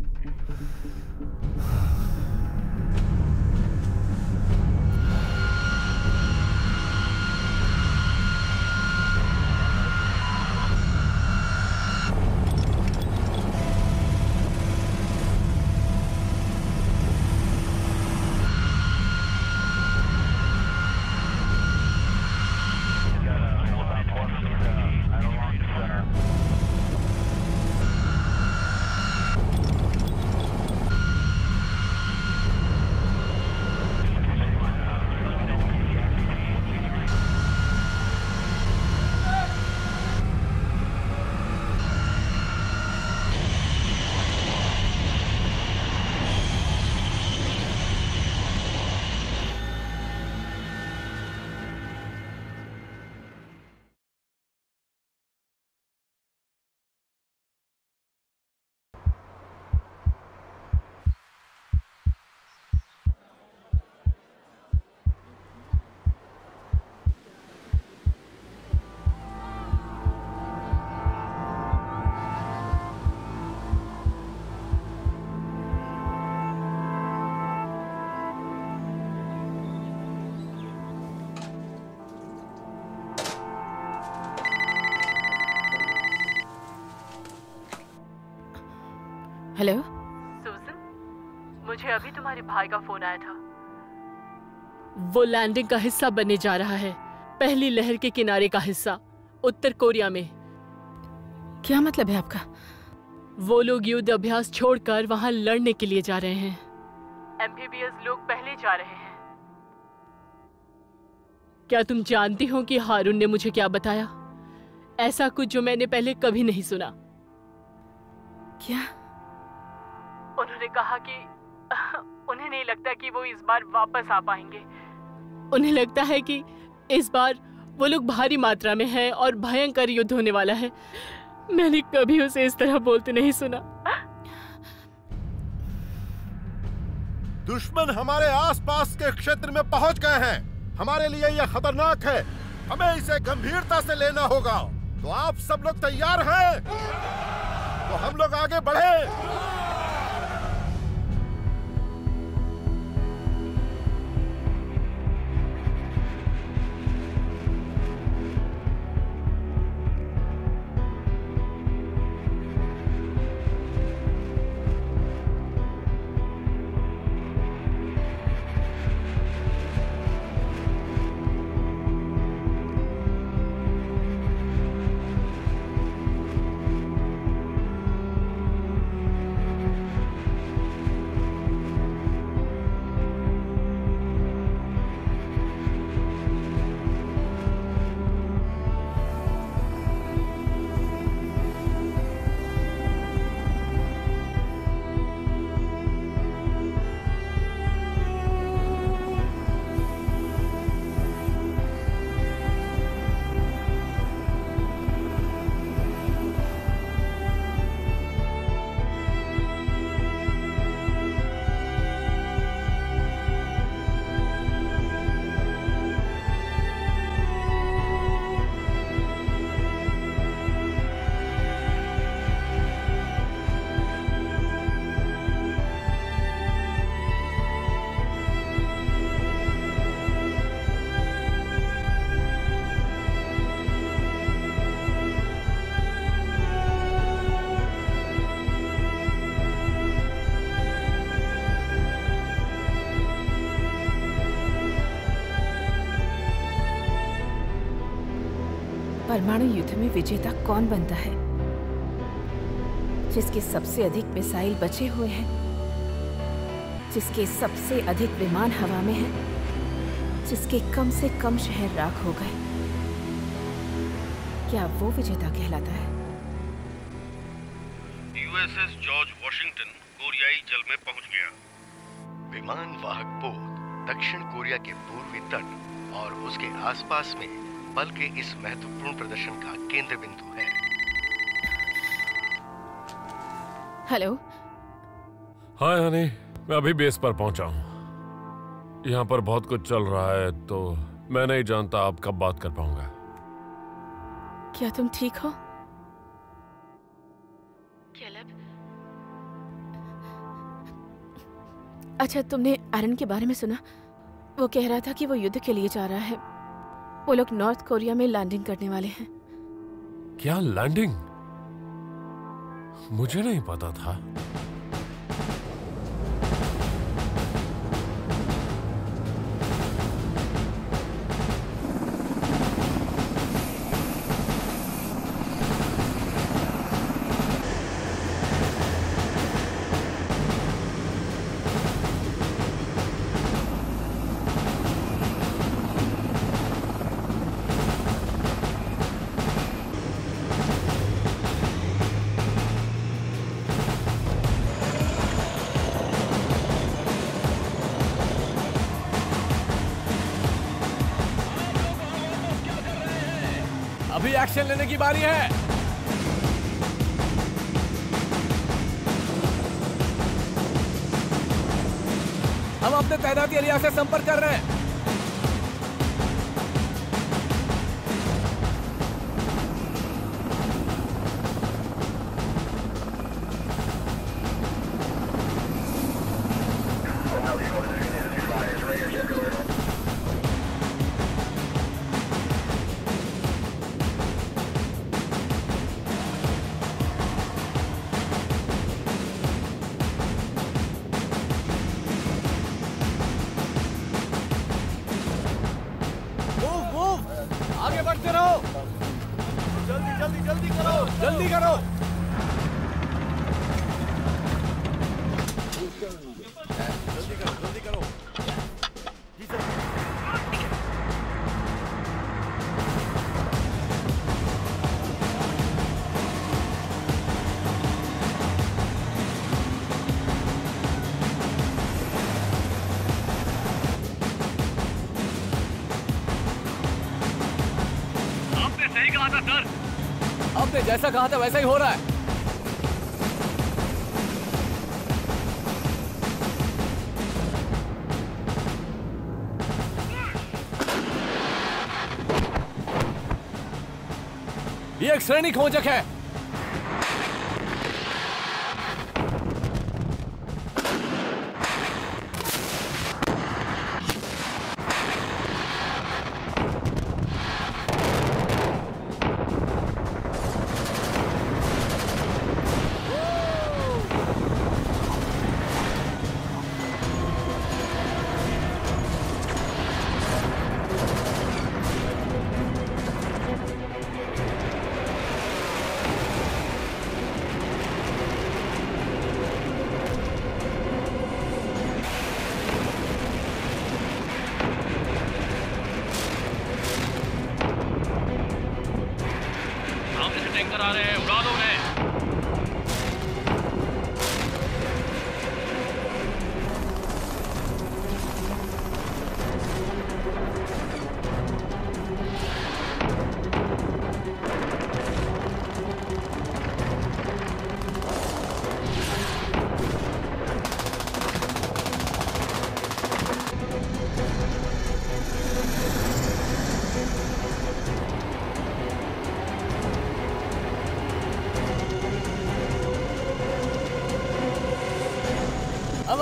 हेलो सुजन, मुझे अभी तुम्हारे भाई का फोन आया था। वो लैंडिंग का हिस्सा बनने जा रहा है, पहली लहर के किनारे का हिस्सा उत्तर कोरिया में। क्या मतलब है आपका? वो लोग युद्ध अभ्यास छोड़कर वहां लड़ने के लिए जा रहे हैं। एमपीबीएस लोग पहले जा रहे हैं। क्या तुम जानती हो कि हारून ने मुझे क्या बताया? ऐसा कुछ जो मैंने पहले कभी नहीं सुना। क्या? उन्होंने कहा कि उन्हें नहीं लगता कि वो इस बार वापस आ पाएंगे। उन्हें लगता है कि इस बार वो लोग भारी मात्रा में हैं और भयंकर युद्ध होने वाला है। मैंने कभी उसे इस तरह बोलते नहीं सुना। दुश्मन हमारे आसपास के क्षेत्र में पहुंच गए हैं। हमारे लिए यह खतरनाक है, हमें इसे गंभीरता से लेना होगा। तो आप सब लोग तैयार हैं? तो हम लोग आगे बढ़े। परमाणु युद्ध में विजेता कौन बनता है? जिसके सबसे अधिक मिसाइल बचे हुए हैं, जिसके सबसे अधिक विमान हवा में हैं, जिसके कम से कम शहर राख हो गए, क्या वो विजेता कहलाता है? यूएसएस जॉर्ज वॉशिंगटन कोरियाई जल में पहुंच गया। विमान वाहक पोत दक्षिण कोरिया के पूर्वी तट और उसके आसपास में बल के इस महत्वपूर्ण प्रदर्शन का केंद्र बिंदु है। हेलो। हाय हनी, मैं अभी बेस पर पहुंचा हूँ। यहाँ पर बहुत कुछ चल रहा है तो मैं नहीं जानता आप कब बात कर पाऊंगा। क्या तुम ठीक हो? अच्छा, तुमने एरन के बारे में सुना? वो कह रहा था कि वो युद्ध के लिए जा रहा है। वो लोग नॉर्थ कोरिया में लैंडिंग करने वाले हैं। क्या लैंडिंग? मुझे नहीं पता था। एक्शन लेने की बारी है। हम अपने तैनाती एरिया से संपर्क कर रहे हैं। जैसा कहा था वैसा ही हो रहा है। ये एक श्रेणी खोजक है।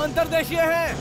अंतर्देशीय है।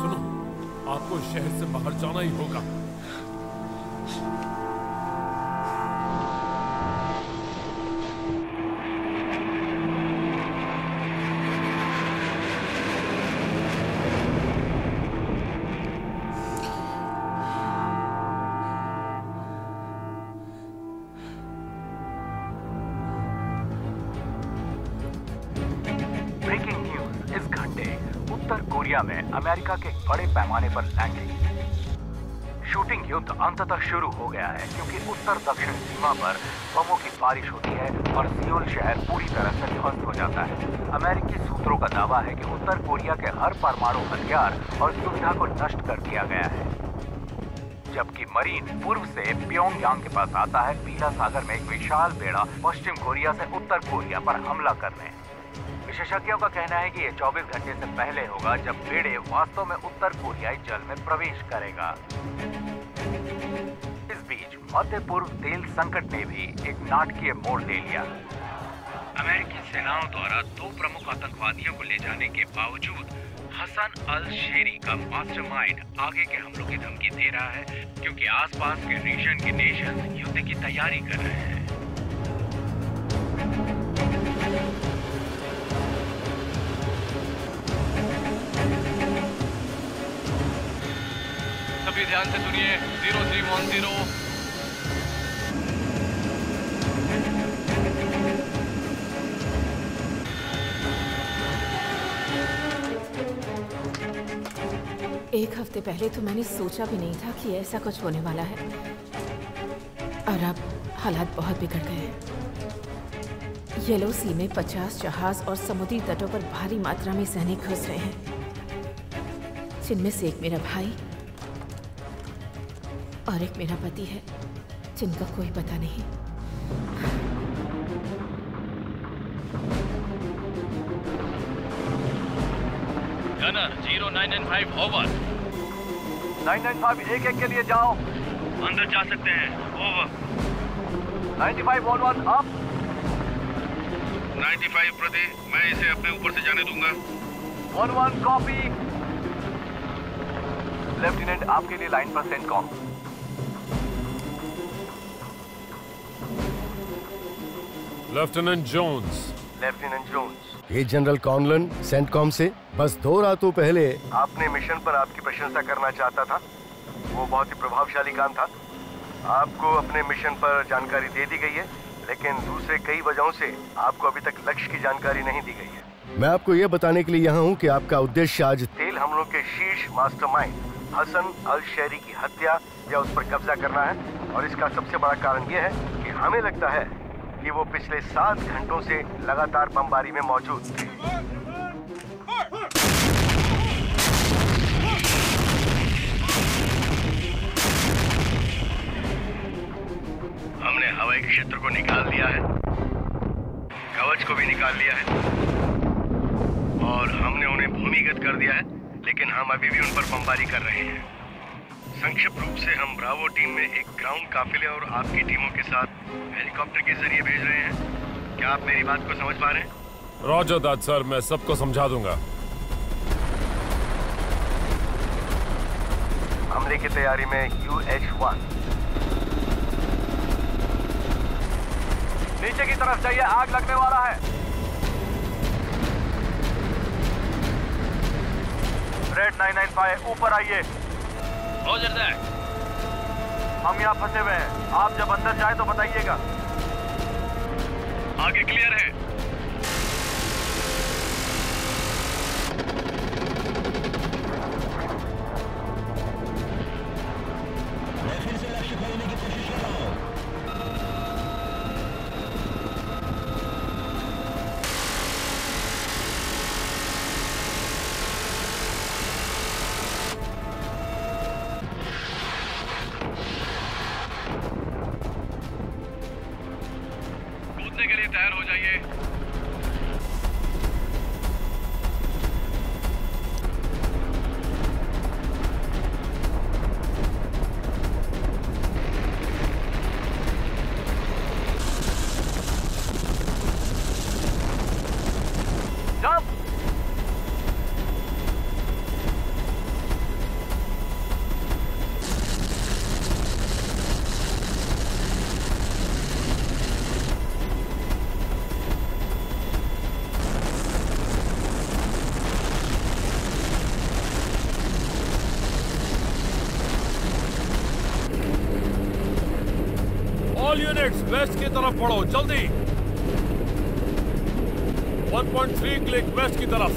सुनो, आपको शहर से बाहर जाना ही होगा। उत्तर कोरिया में अमेरिका के बड़े पैमाने पर लैंडिंग। शूटिंग युद्ध अंततः शुरू हो गया है क्योंकि उत्तर दक्षिण सीमा पर बमों की बारिश होती है और सियोल शहर पूरी तरह से ध्वस्त हो जाता है। अमेरिकी सूत्रों का दावा है कि उत्तर कोरिया के हर परमाणु हथियार और सुविधा को नष्ट कर दिया गया है। जबकि मरीन पूर्व से प्योंगयांग के पास आता है, पीला सागर में एक विशाल बेड़ा पश्चिम कोरिया से उत्तर कोरिया पर हमला करने। विशेषज्ञों का कहना है कि ये 24 घंटे से पहले होगा जब बेड़े वास्तव में उत्तर कोरियाई जल में प्रवेश करेगा। इस बीच मध्य पूर्व तेल संकट ने भी एक नाटकीय मोड़ ले लिया। अमेरिकी सेनाओं द्वारा 2 प्रमुख आतंकवादियों को ले जाने के बावजूद हसन अल शेरी का मास्टरमाइंड आगे के हमलों की धमकी दे रहा है क्योंकि आसपास के रीजन के नेशन युद्ध की तैयारी कर रहे हैं। सभी ध्यान से सुनिए, 0310 एक हफ्ते पहले तो मैंने सोचा भी नहीं था कि ऐसा कुछ होने वाला है और अब हालात बहुत बिगड़ गए हैं। येलो सी में 50 जहाज और समुद्री तटों पर भारी मात्रा में सैनिक घुस रहे हैं, जिनमें से एक मेरा भाई और एक मेरा पति है जिनका कोई पता नहीं। Gunner 0995 over. 995 1-1 के लिए जाओ। अंदर जा सकते हैं, ओवर। 9511 अप। 95 प्रति, मैं इसे अपने ऊपर से जाने दूंगा। 11 कॉपी। लेफ्टिनेंट आपके लिए लाइन पर सेंटकॉम। Lieutenant Jones. ये जनरल कॉनलन सेंटकॉम से बस 2 रातों पहले आपने मिशन पर आपकी प्रशंसा करना चाहता था। वो बहुत ही प्रभावशाली काम था। आपको अपने मिशन पर जानकारी दे दी गई है, लेकिन दूसरे कई वजहों से आपको अभी तक लक्ष्य की जानकारी नहीं दी गई है। मैं आपको ये बताने के लिए यहाँ हूँ कि आपका उद्देश्य आज तेल हमलों के शीर्ष मास्टरमाइंड हसन अल शेरी की हत्या या उस पर कब्जा करना है, और इसका सबसे बड़ा कारण ये है कि हमें लगता है कि वो पिछले 7 घंटों से लगातार बमबारी में मौजूद थे। हमने हवाई क्षेत्र को निकाल दिया है, कवच को भी निकाल लिया है, और हमने उन्हें भूमिगत कर दिया है, लेकिन हम अभी भी उन पर बमबारी कर रहे हैं। संक्षिप्त रूप से हम ब्रावो टीम में एक ग्राउंड काफिले और आपकी टीमों के साथ हेलीकॉप्टर के जरिए भेज रहे हैं। क्या आप मेरी बात को समझ पा रहे हैं? रॉजर दैट सर, मैं सबको समझा दूंगा। हमले की तैयारी में UH-1 नीचे की तरफ जाइए, आग लगने वाला है। रेड 995 ऊपर आइए। Roger that. हम यहाँ फंसे हुए हैं, आप जब अंदर जाए तो बताइएगा। आगे क्लियर है। मैं फिर से लक्ष्य खोजने की कोशिश कर रहा हूँ। वेस्ट की तरफ पढ़ो जल्दी। 1.3 क्लिक वेस्ट की तरफ।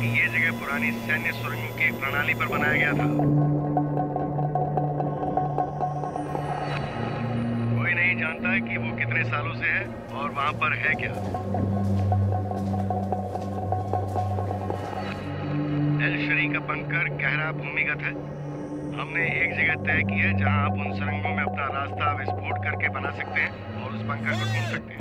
कि ये जगह पुरानी सैन्य सुरंगों की एक प्रणाली पर बनाया गया था। कोई नहीं जानता है कि वो कितने सालों से है और वहाँ पर है क्या। एल-शरी का बंकर गहरा भूमिगत है। हमने एक जगह तय की है जहाँ आप उन सुरंगों में अपना रास्ता विस्फोट करके बना सकते हैं और उस बंकर को ढूंढ सकते हैं।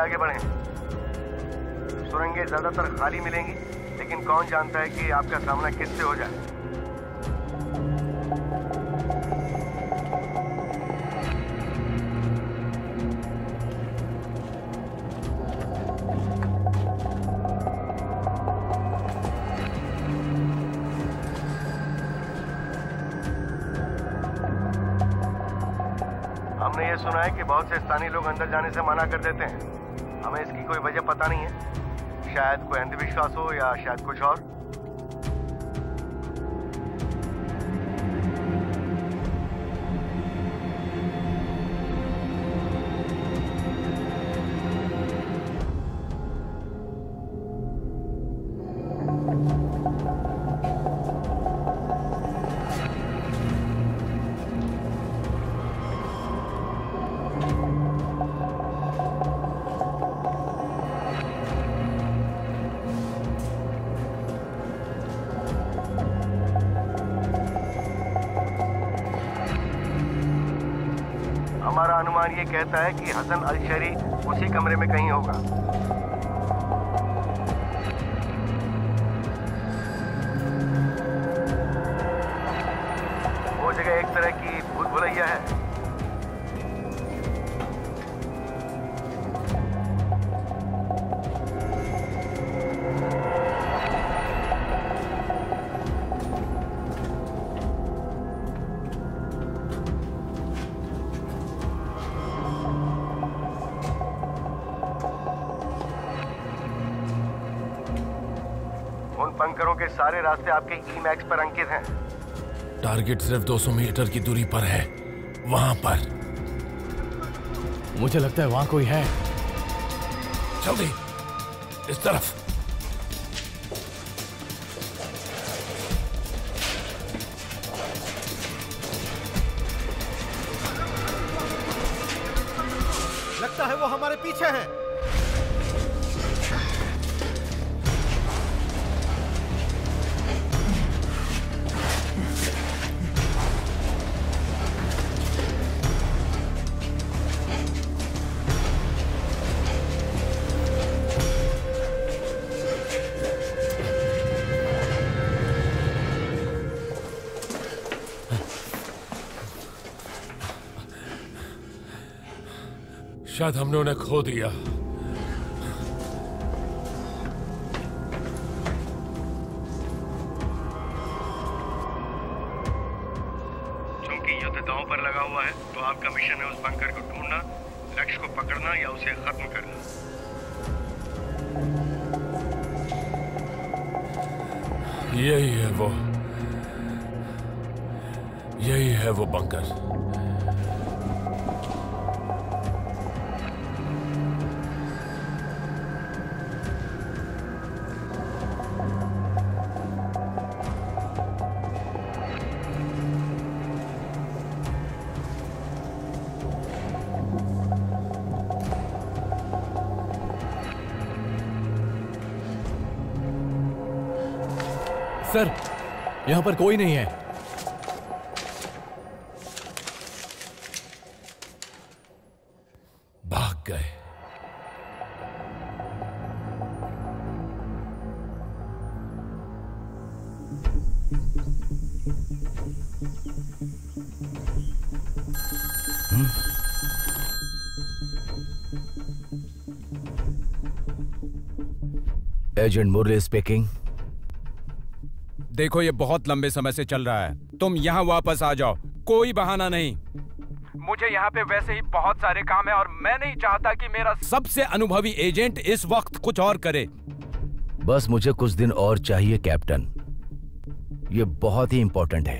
आगे बढ़ें। सुरंगें ज्यादातर खाली मिलेंगी, लेकिन कौन जानता है कि आपका सामना किससे हो जाए। हमने ये सुना है कि बहुत से स्थानीय लोग अंदर जाने से मना कर देते हैं। हमें इसकी कोई वजह पता नहीं है, शायद कोई अंधविश्वास हो या शायद कुछ और। ये कहता है कि हसन अल-शरी उसी कमरे में कहीं होगा। वो जगह एक तरह की भूल भुलैया है। सारे रास्ते आपके ई-मैक्स पर अंकित हैं। टारगेट सिर्फ 200 मीटर की दूरी पर है। वहां पर मुझे लगता है वहां कोई है। जल्दी इस तरफ। लगता है वो हमारे पीछे हैं। शायद हमने उन्हें खो दिया। चूंकि युद्ध दांव पर लगा हुआ है, तो आपका मिशन है उस बंकर को ढूंढना, लक्ष्य को पकड़ना या उसे खत्म करना। यही है वो बंकर। सर, यहाँ पर कोई नहीं है। भाग गए। Agent Murali speaking. देखो, ये बहुत लंबे समय से चल रहा है। तुम यहाँ वापस आ जाओ, कोई बहाना नहीं। मुझे यहाँ पे वैसे ही बहुत सारे काम है और मैं नहीं चाहता कि मेरा सबसे अनुभवी एजेंट इस वक्त कुछ और करे। बस मुझे कुछ दिन और चाहिए कैप्टन, ये बहुत ही इम्पोर्टेंट है।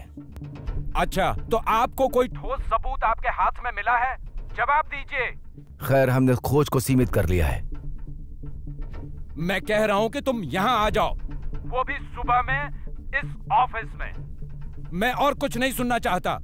अच्छा, तो आपको कोई ठोस सबूत आपके हाथ में मिला है? जवाब दीजिए। खैर, हमने खोज को सीमित कर लिया है। मैं कह रहा हूँ कि तुम यहाँ आ जाओ, वो भी सुबह में इस ऑफिस में। मैं और कुछ नहीं सुनना चाहता।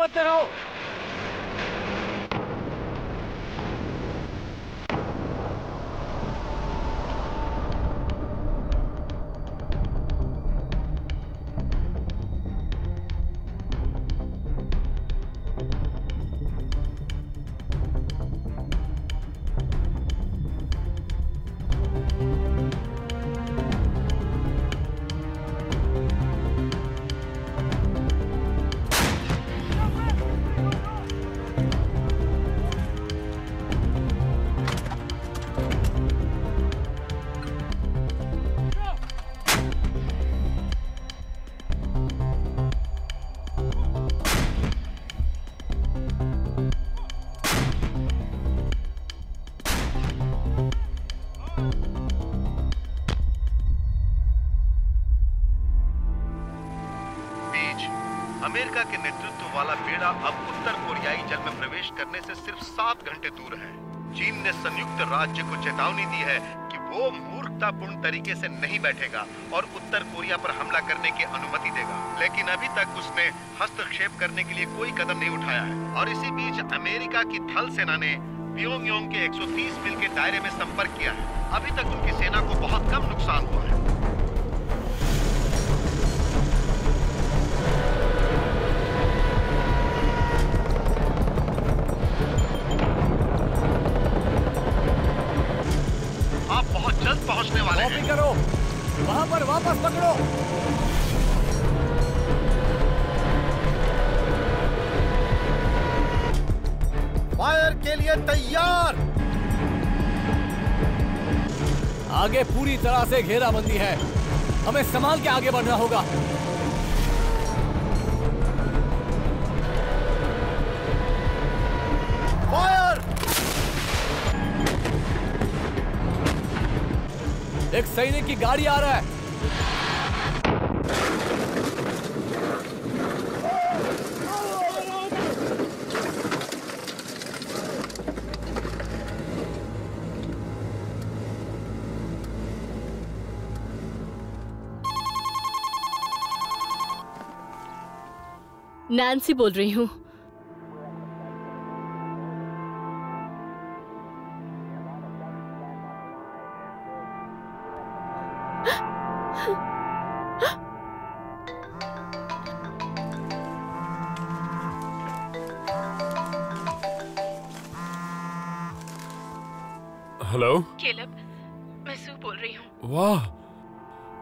पत्ते रहो। अमेरिका के नेतृत्व वाला बेड़ा अब उत्तर कोरियाई जल में प्रवेश करने से सिर्फ 7 घंटे दूर है। चीन ने संयुक्त राज्य को चेतावनी दी है कि वो मूर्खतापूर्ण तरीके से नहीं बैठेगा और उत्तर कोरिया पर हमला करने की अनुमति देगा, लेकिन अभी तक उसने हस्तक्षेप करने के लिए कोई कदम नहीं उठाया है। और इसी बीच अमेरिका की थल सेना ने प्योंगयांग के 130 मील के दायरे में संपर्क किया है। अभी तक उनकी सेना को बहुत कम नुकसान हुआ है। आगे पूरी तरह से घेराबंदी है, हमें संभाल के आगे बढ़ना होगा। फायर! एक सैनिक की गाड़ी आ रहा है। नैंसी बोल रही हूँ। हेलो केलब, मैं सू बोल रही हूँ। वाह,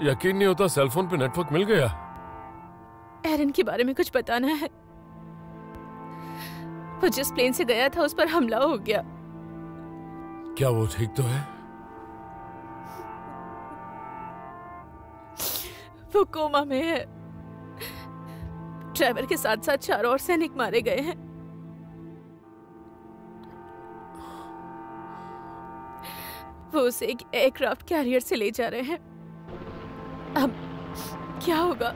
यकीन नहीं होता सेलफोन पे नेटवर्क मिल गया। एरन के बारे में कुछ बताना है। वो जिस प्लेन से गया था उस पर हमला हो गया। क्या वो ठीक तो है? वो कोमा में है। ड्राइवर के साथ साथ 4 और सैनिक मारे गए हैं। वो उसे एक एयरक्राफ्ट कैरियर से ले जा रहे हैं। अब क्या होगा?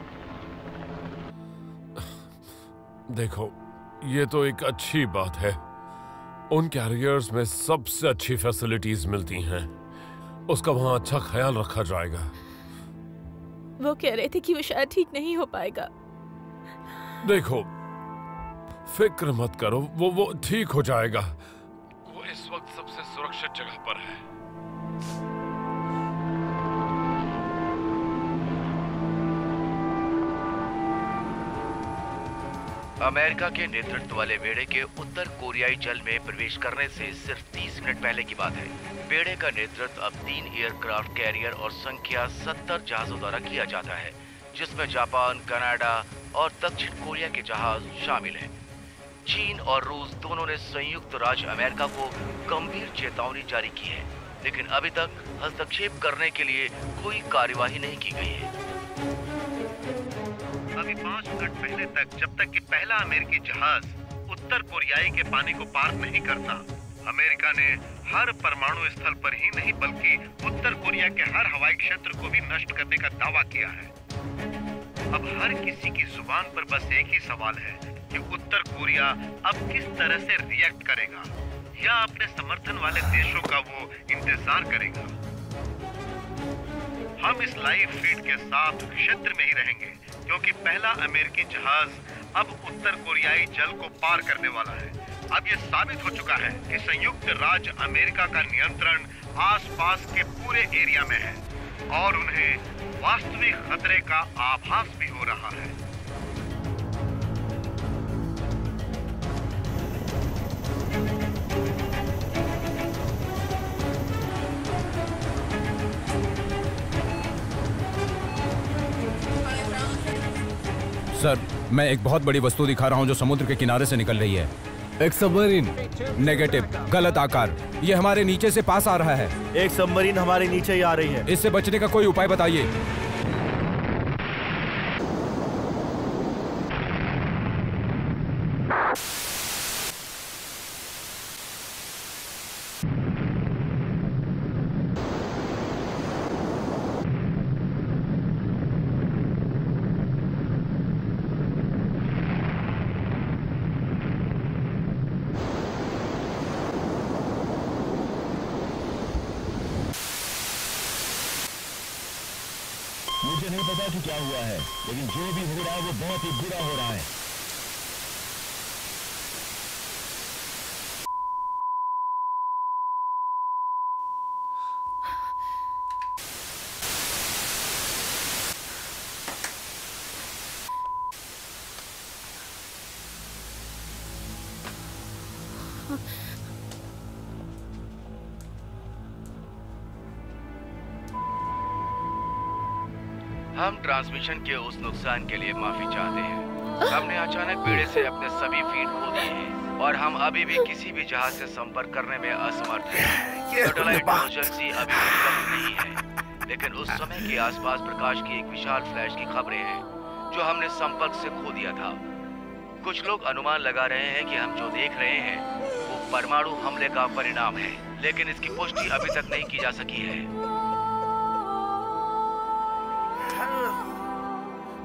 देखो, ये तो एक अच्छी बात है। उन कैरियर्स में सबसे अच्छी फैसिलिटीज मिलती हैं। उसका वहाँ अच्छा ख्याल रखा जाएगा। वो कह रहे थे कि वो शायद ठीक नहीं हो पाएगा। देखो, फिक्र मत करो, वो ठीक हो जाएगा। वो इस वक्त सबसे सुरक्षित जगह पर है। अमेरिका के नेतृत्व वाले बेड़े के उत्तर कोरियाई जल में प्रवेश करने से सिर्फ 30 मिनट पहले की बात है। बेड़े का नेतृत्व अब 3 एयरक्राफ्ट कैरियर और संख्या 70 जहाजों द्वारा किया जाता है, जिसमें जापान, कनाडा और दक्षिण कोरिया के जहाज शामिल हैं। चीन और रूस दोनों ने संयुक्त राज्य अमेरिका को गंभीर चेतावनी जारी की है, लेकिन अभी तक हस्तक्षेप करने के लिए कोई कार्यवाही नहीं की गई है। अभी 5 मिनट पहले तक, जब तक कि पहला अमेरिकी जहाज उत्तर कोरियाई के पानी को पार नहीं करता, अमेरिका ने हर परमाणु स्थल पर ही नहीं बल्कि उत्तर कोरिया के हर हवाई क्षेत्र को भी नष्ट करने का दावा किया है। अब हर किसी की जुबान पर बस एक ही सवाल है कि उत्तर कोरिया अब किस तरह से रिएक्ट करेगा, या अपने समर्थन वाले देशों का वो इंतजार करेगा। हम इस लाइव फीड के साथ क्षेत्र में ही रहेंगे, क्योंकि पहला अमेरिकी जहाज अब उत्तर कोरियाई जल को पार करने वाला है। अब ये साबित हो चुका है कि संयुक्त राज्य अमेरिका का नियंत्रण आसपास के पूरे एरिया में है और उन्हें वास्तविक खतरे का आभास भी हो रहा है। सर, मैं एक बहुत बड़ी वस्तु दिखा रहा हूं जो समुद्र के किनारे से निकल रही है। एक सबमरीन। नेगेटिव, गलत आकार। ये हमारे नीचे से पास आ रहा है। एक सबमरीन हमारे नीचे ही आ रही है। इससे बचने का कोई उपाय बताइए। क्या हुआ है, लेकिन जो भी हो रहा है वो बहुत ही बुरा हो रहा है। ट्रांसमिशन के उस नुकसान के लिए माफी चाहते हैं। हमने अचानक बेड़े से अपने सभी फीड खो दिए हैं और हम अभी भी किसी भी जहाज से संपर्क करने में असमर्थ हैं। सैटेलाइट इमरजेंसी अभी उपलब्ध नहीं है, लेकिन उस समय के आसपास प्रकाश की एक विशाल फ्लैश की खबरें हैं जो हमने संपर्क से खो दिया था। कुछ लोग अनुमान लगा रहे हैं कि हम जो देख रहे हैं वो परमाणु हमले का परिणाम है, लेकिन इसकी पुष्टि अभी तक नहीं की जा सकी है।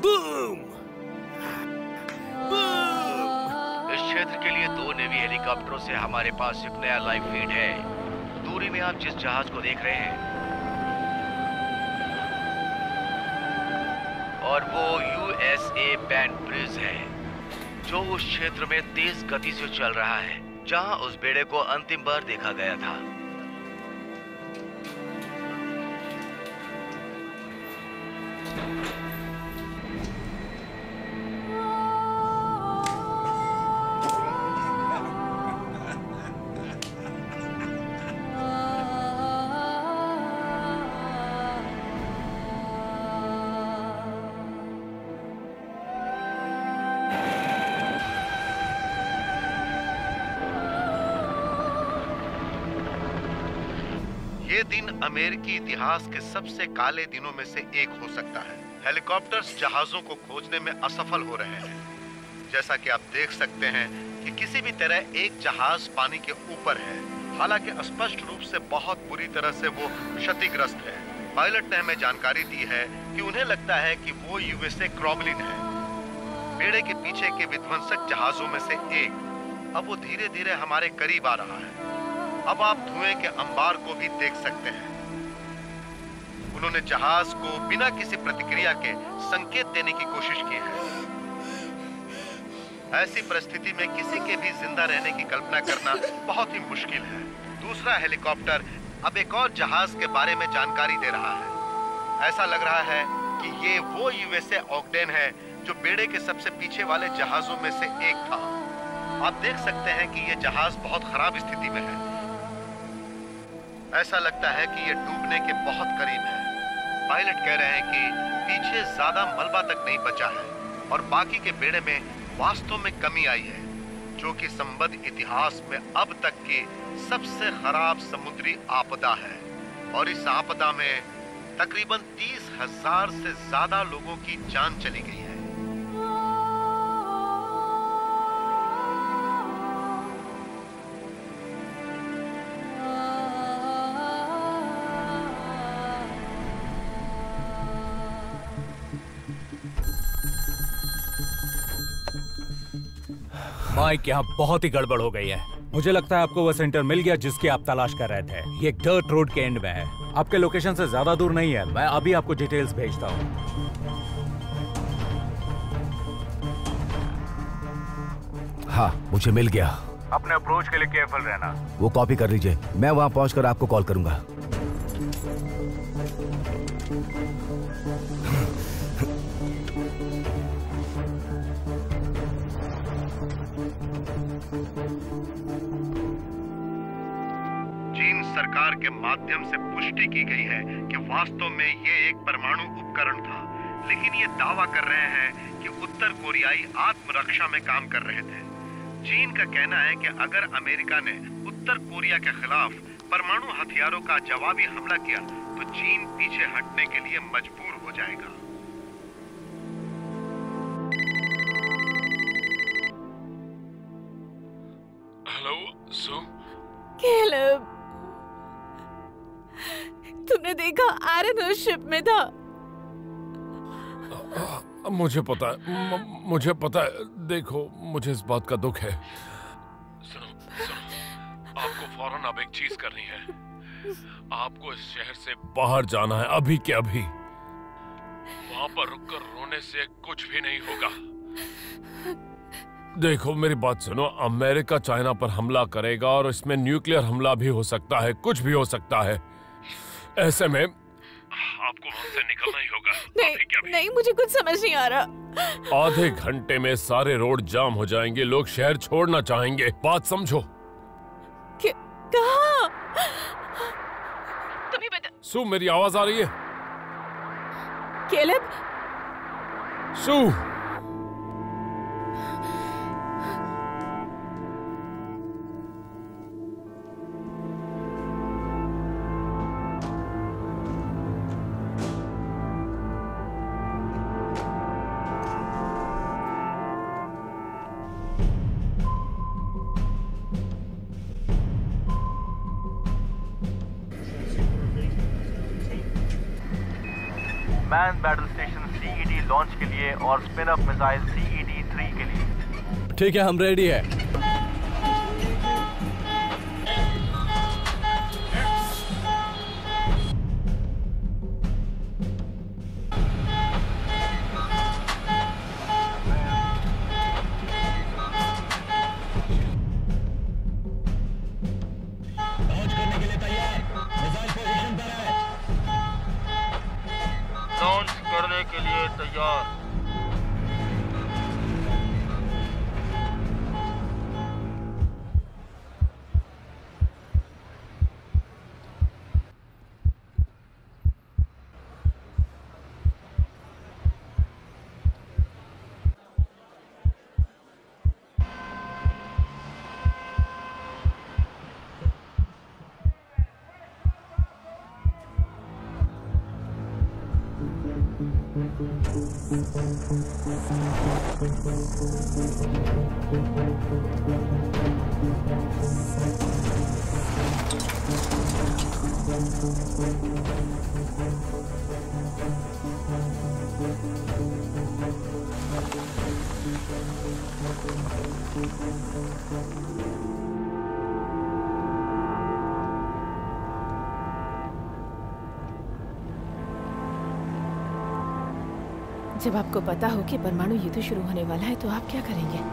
Boom! Boom! इस क्षेत्र के लिए 2 नेवी हेलीकॉप्टरों से हमारे पास एक नया लाइव फीड है। दूरी में आप जिस जहाज को देख रहे हैं, और वो USA बैंड ब्रिज है जो उस क्षेत्र में तेज गति से चल रहा है जहां उस बेड़े को अंतिम बार देखा गया था। अमेरिकी इतिहास के सबसे काले दिनों में से एक हो सकता है। हेलीकॉप्टर्स जहाजों को खोजने में असफल हो रहे हैं। जैसा कि आप देख सकते हैं कि किसी भी तरह एक जहाज पानी के ऊपर है, हालांकि स्पष्ट रूप से बहुत बुरी तरह से वो क्षतिग्रस्त है। पायलट ने हमें जानकारी दी है कि उन्हें लगता है कि वो यूएसए क्रॉबलिन है, बेड़े के पीछे के विध्वंसक जहाजों में से एक। अब वो धीरे धीरे हमारे करीब आ रहा है। अब आप धुएं के अंबार को भी देख सकते हैं। उन्होंने जहाज को बिना किसी प्रतिक्रिया के संकेत देने की कोशिश की है। ऐसी परिस्थिति में किसी के भी जिंदा रहने की कल्पना करना बहुत ही मुश्किल है। दूसरा हेलीकॉप्टर अब एक और जहाज के बारे में जानकारी दे रहा है। ऐसा लग रहा है कि ये वो यूएसए ऑक्टेन है जो बेड़े के सबसे पीछे वाले जहाजों में से एक था। आप देख सकते हैं कि ये जहाज बहुत खराब स्थिति में है। ऐसा लगता है कि ये डूबने के बहुत करीब है। पायलट कह रहे हैं कि पीछे ज्यादा मलबा तक नहीं बचा है और बाकी के बेड़े में वास्तव में कमी आई है, जो कि संबद्ध इतिहास में अब तक की सबसे खराब समुद्री आपदा है। और इस आपदा में तकरीबन 30,000 से ज्यादा लोगों की जान चली गई है। माइक, यहाँ बहुत ही गड़बड़ हो गई है। मुझे लगता है आपको वो सेंटर मिल गया जिसकी आप तलाश कर रहे थे। ये एक डर्ट रोड के एंड में है, आपके लोकेशन से ज्यादा दूर नहीं है। मैं अभी आपको डिटेल्स भेजता हूँ। हाँ, मुझे मिल गया। अपने अप्रोच के लिए केयरफुल रहना। वो कॉपी कर लीजिए, मैं वहाँ पहुँचकर आपको कॉल करूंगा। सरकार के माध्यम से पुष्टि की गई है कि वास्तव में ये एक परमाणु उपकरण था, लेकिन ये दावा कर रहे हैं कि उत्तर कोरियाई आत्मरक्षा में काम कर रहे थे। चीन का कहना है कि अगर अमेरिका ने उत्तर कोरिया के खिलाफ परमाणु हथियारों का जवाबी हमला किया तो चीन पीछे हटने के लिए मजबूर हो जाएगा। हेलो सू। कैलब, तुमने देखा आयरन उस शिप में था? मुझे पता है। देखो, मुझे इस बात का दुख है। सुनो, आपको फौरन अब एक चीज करनी है। आपको इस शहर से बाहर जाना है, अभी के अभी। वहां पर रुककर रोने से कुछ भी नहीं होगा। देखो, मेरी बात सुनो, अमेरिका चाइना पर हमला करेगा और इसमें न्यूक्लियर हमला भी हो सकता है, कुछ भी हो सकता है। ऐसे में आपको वहां से निकलना ही होगा। नहीं, मुझे कुछ समझ नहीं आ रहा। आधे घंटे में सारे रोड जाम हो जाएंगे, लोग शहर छोड़ना चाहेंगे। बात समझो। कहाँ? तुम्हें पता? सू, मेरी आवाज आ रही है? कैलब? सू, बैटल स्टेशन सीईडी लॉन्च के लिए और स्पिन अप मिसाइल CED-3 के लिए। ठीक है, हम रेडी है। जब आपको पता हो कि परमाणु युद्ध शुरू होने वाला है तो आप क्या करेंगे?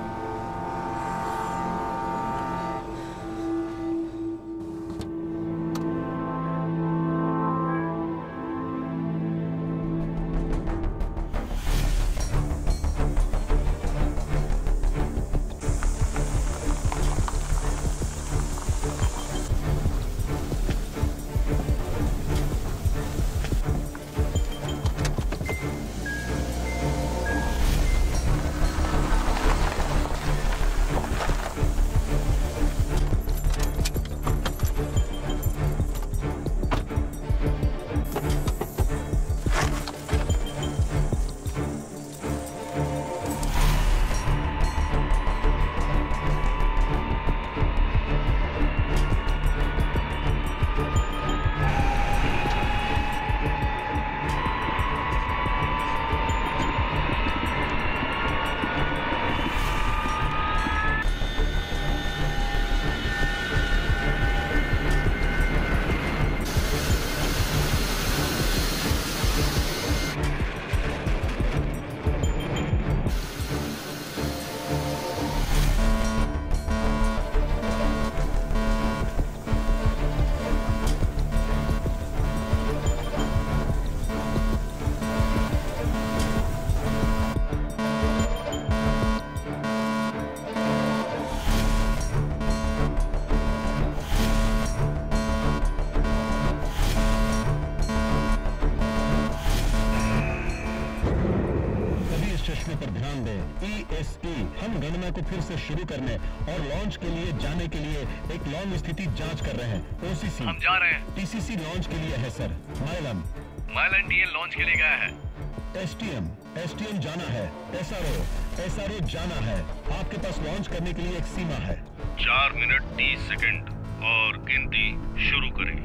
शुरू करने और लॉन्च के लिए जाने के लिए एक लॉन्च स्थिति जांच कर रहे हैं। ओसीसी हम जा रहे हैं। टीसीसी लॉन्च के लिए है सर। माइलन डीएल लॉन्च के लिए गया है। एसटीएम जाना है। एसआरओ जाना है। आपके पास लॉन्च करने के लिए एक सीमा है। 4 मिनट 30 सेकंड और गिनती शुरू करें।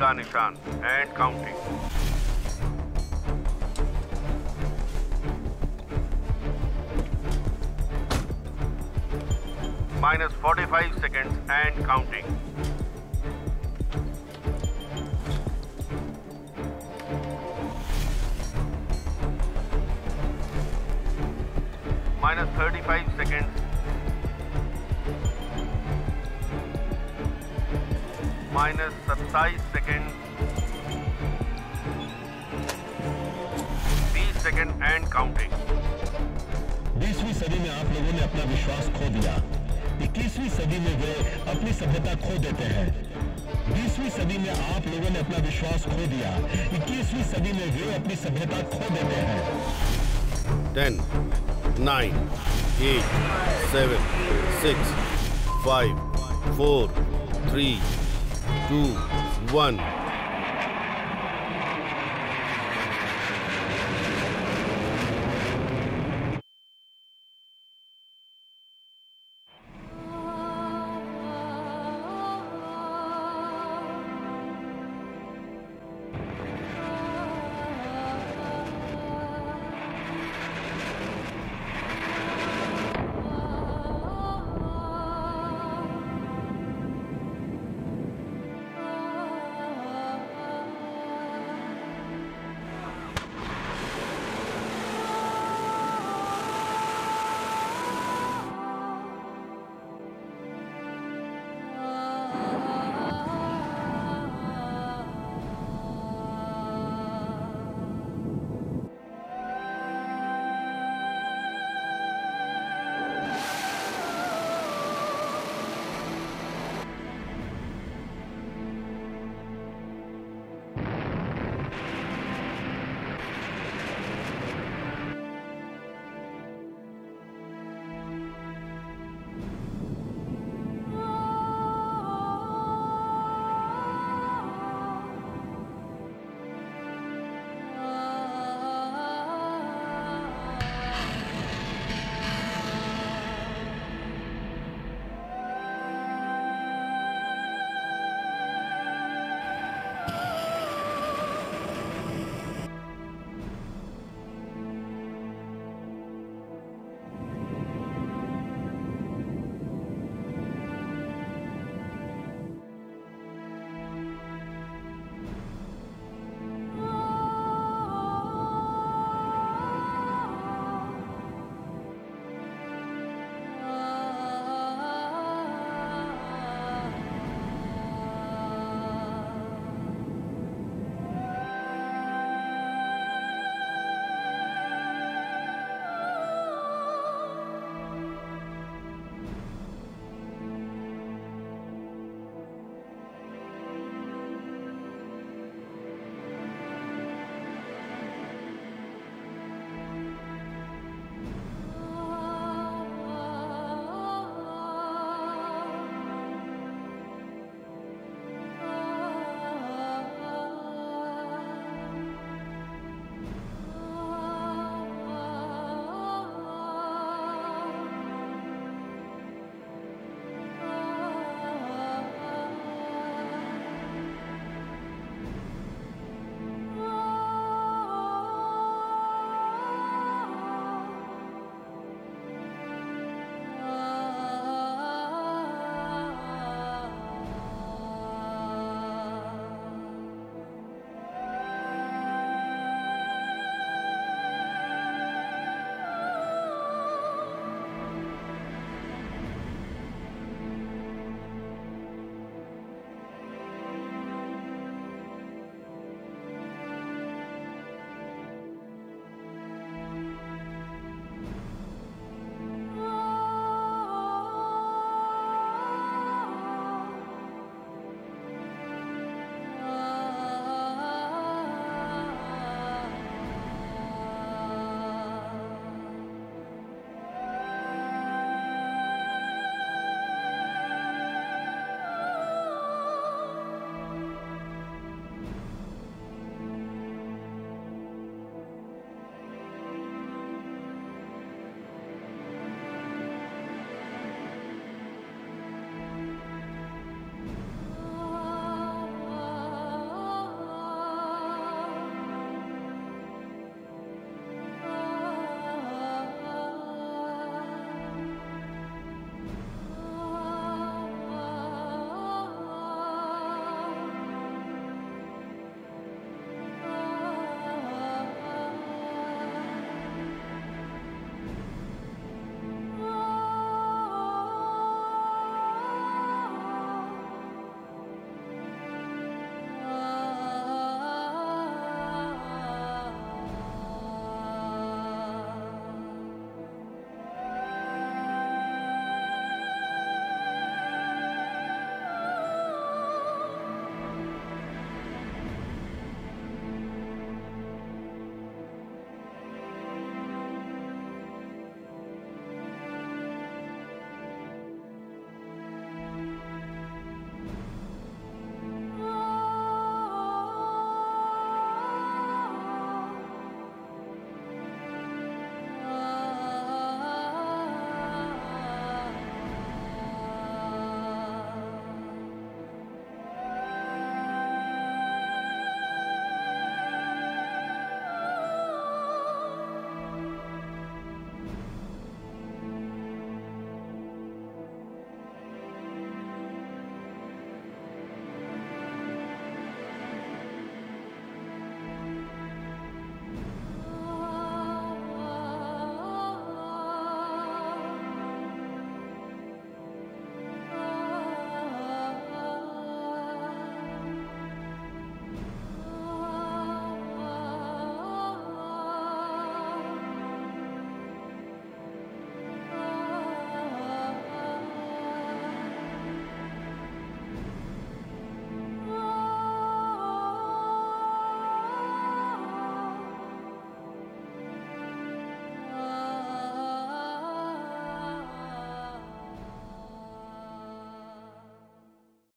का निशान and counting. 45 second and counting. 35 second. 27 second. 20 second and counting. 20वीं सदी में आप लोगों ने अपना विश्वास खो दिया। 21वीं सदी में वे अपनी सभ्यता खो देते हैं। 20वीं सदी में आप लोगों ने अपना विश्वास खो दिया। 21वीं सदी में वे अपनी सभ्यता खो देते हैं। 10, 9 8, 7, 6, 5, 4, 3, 2, 1.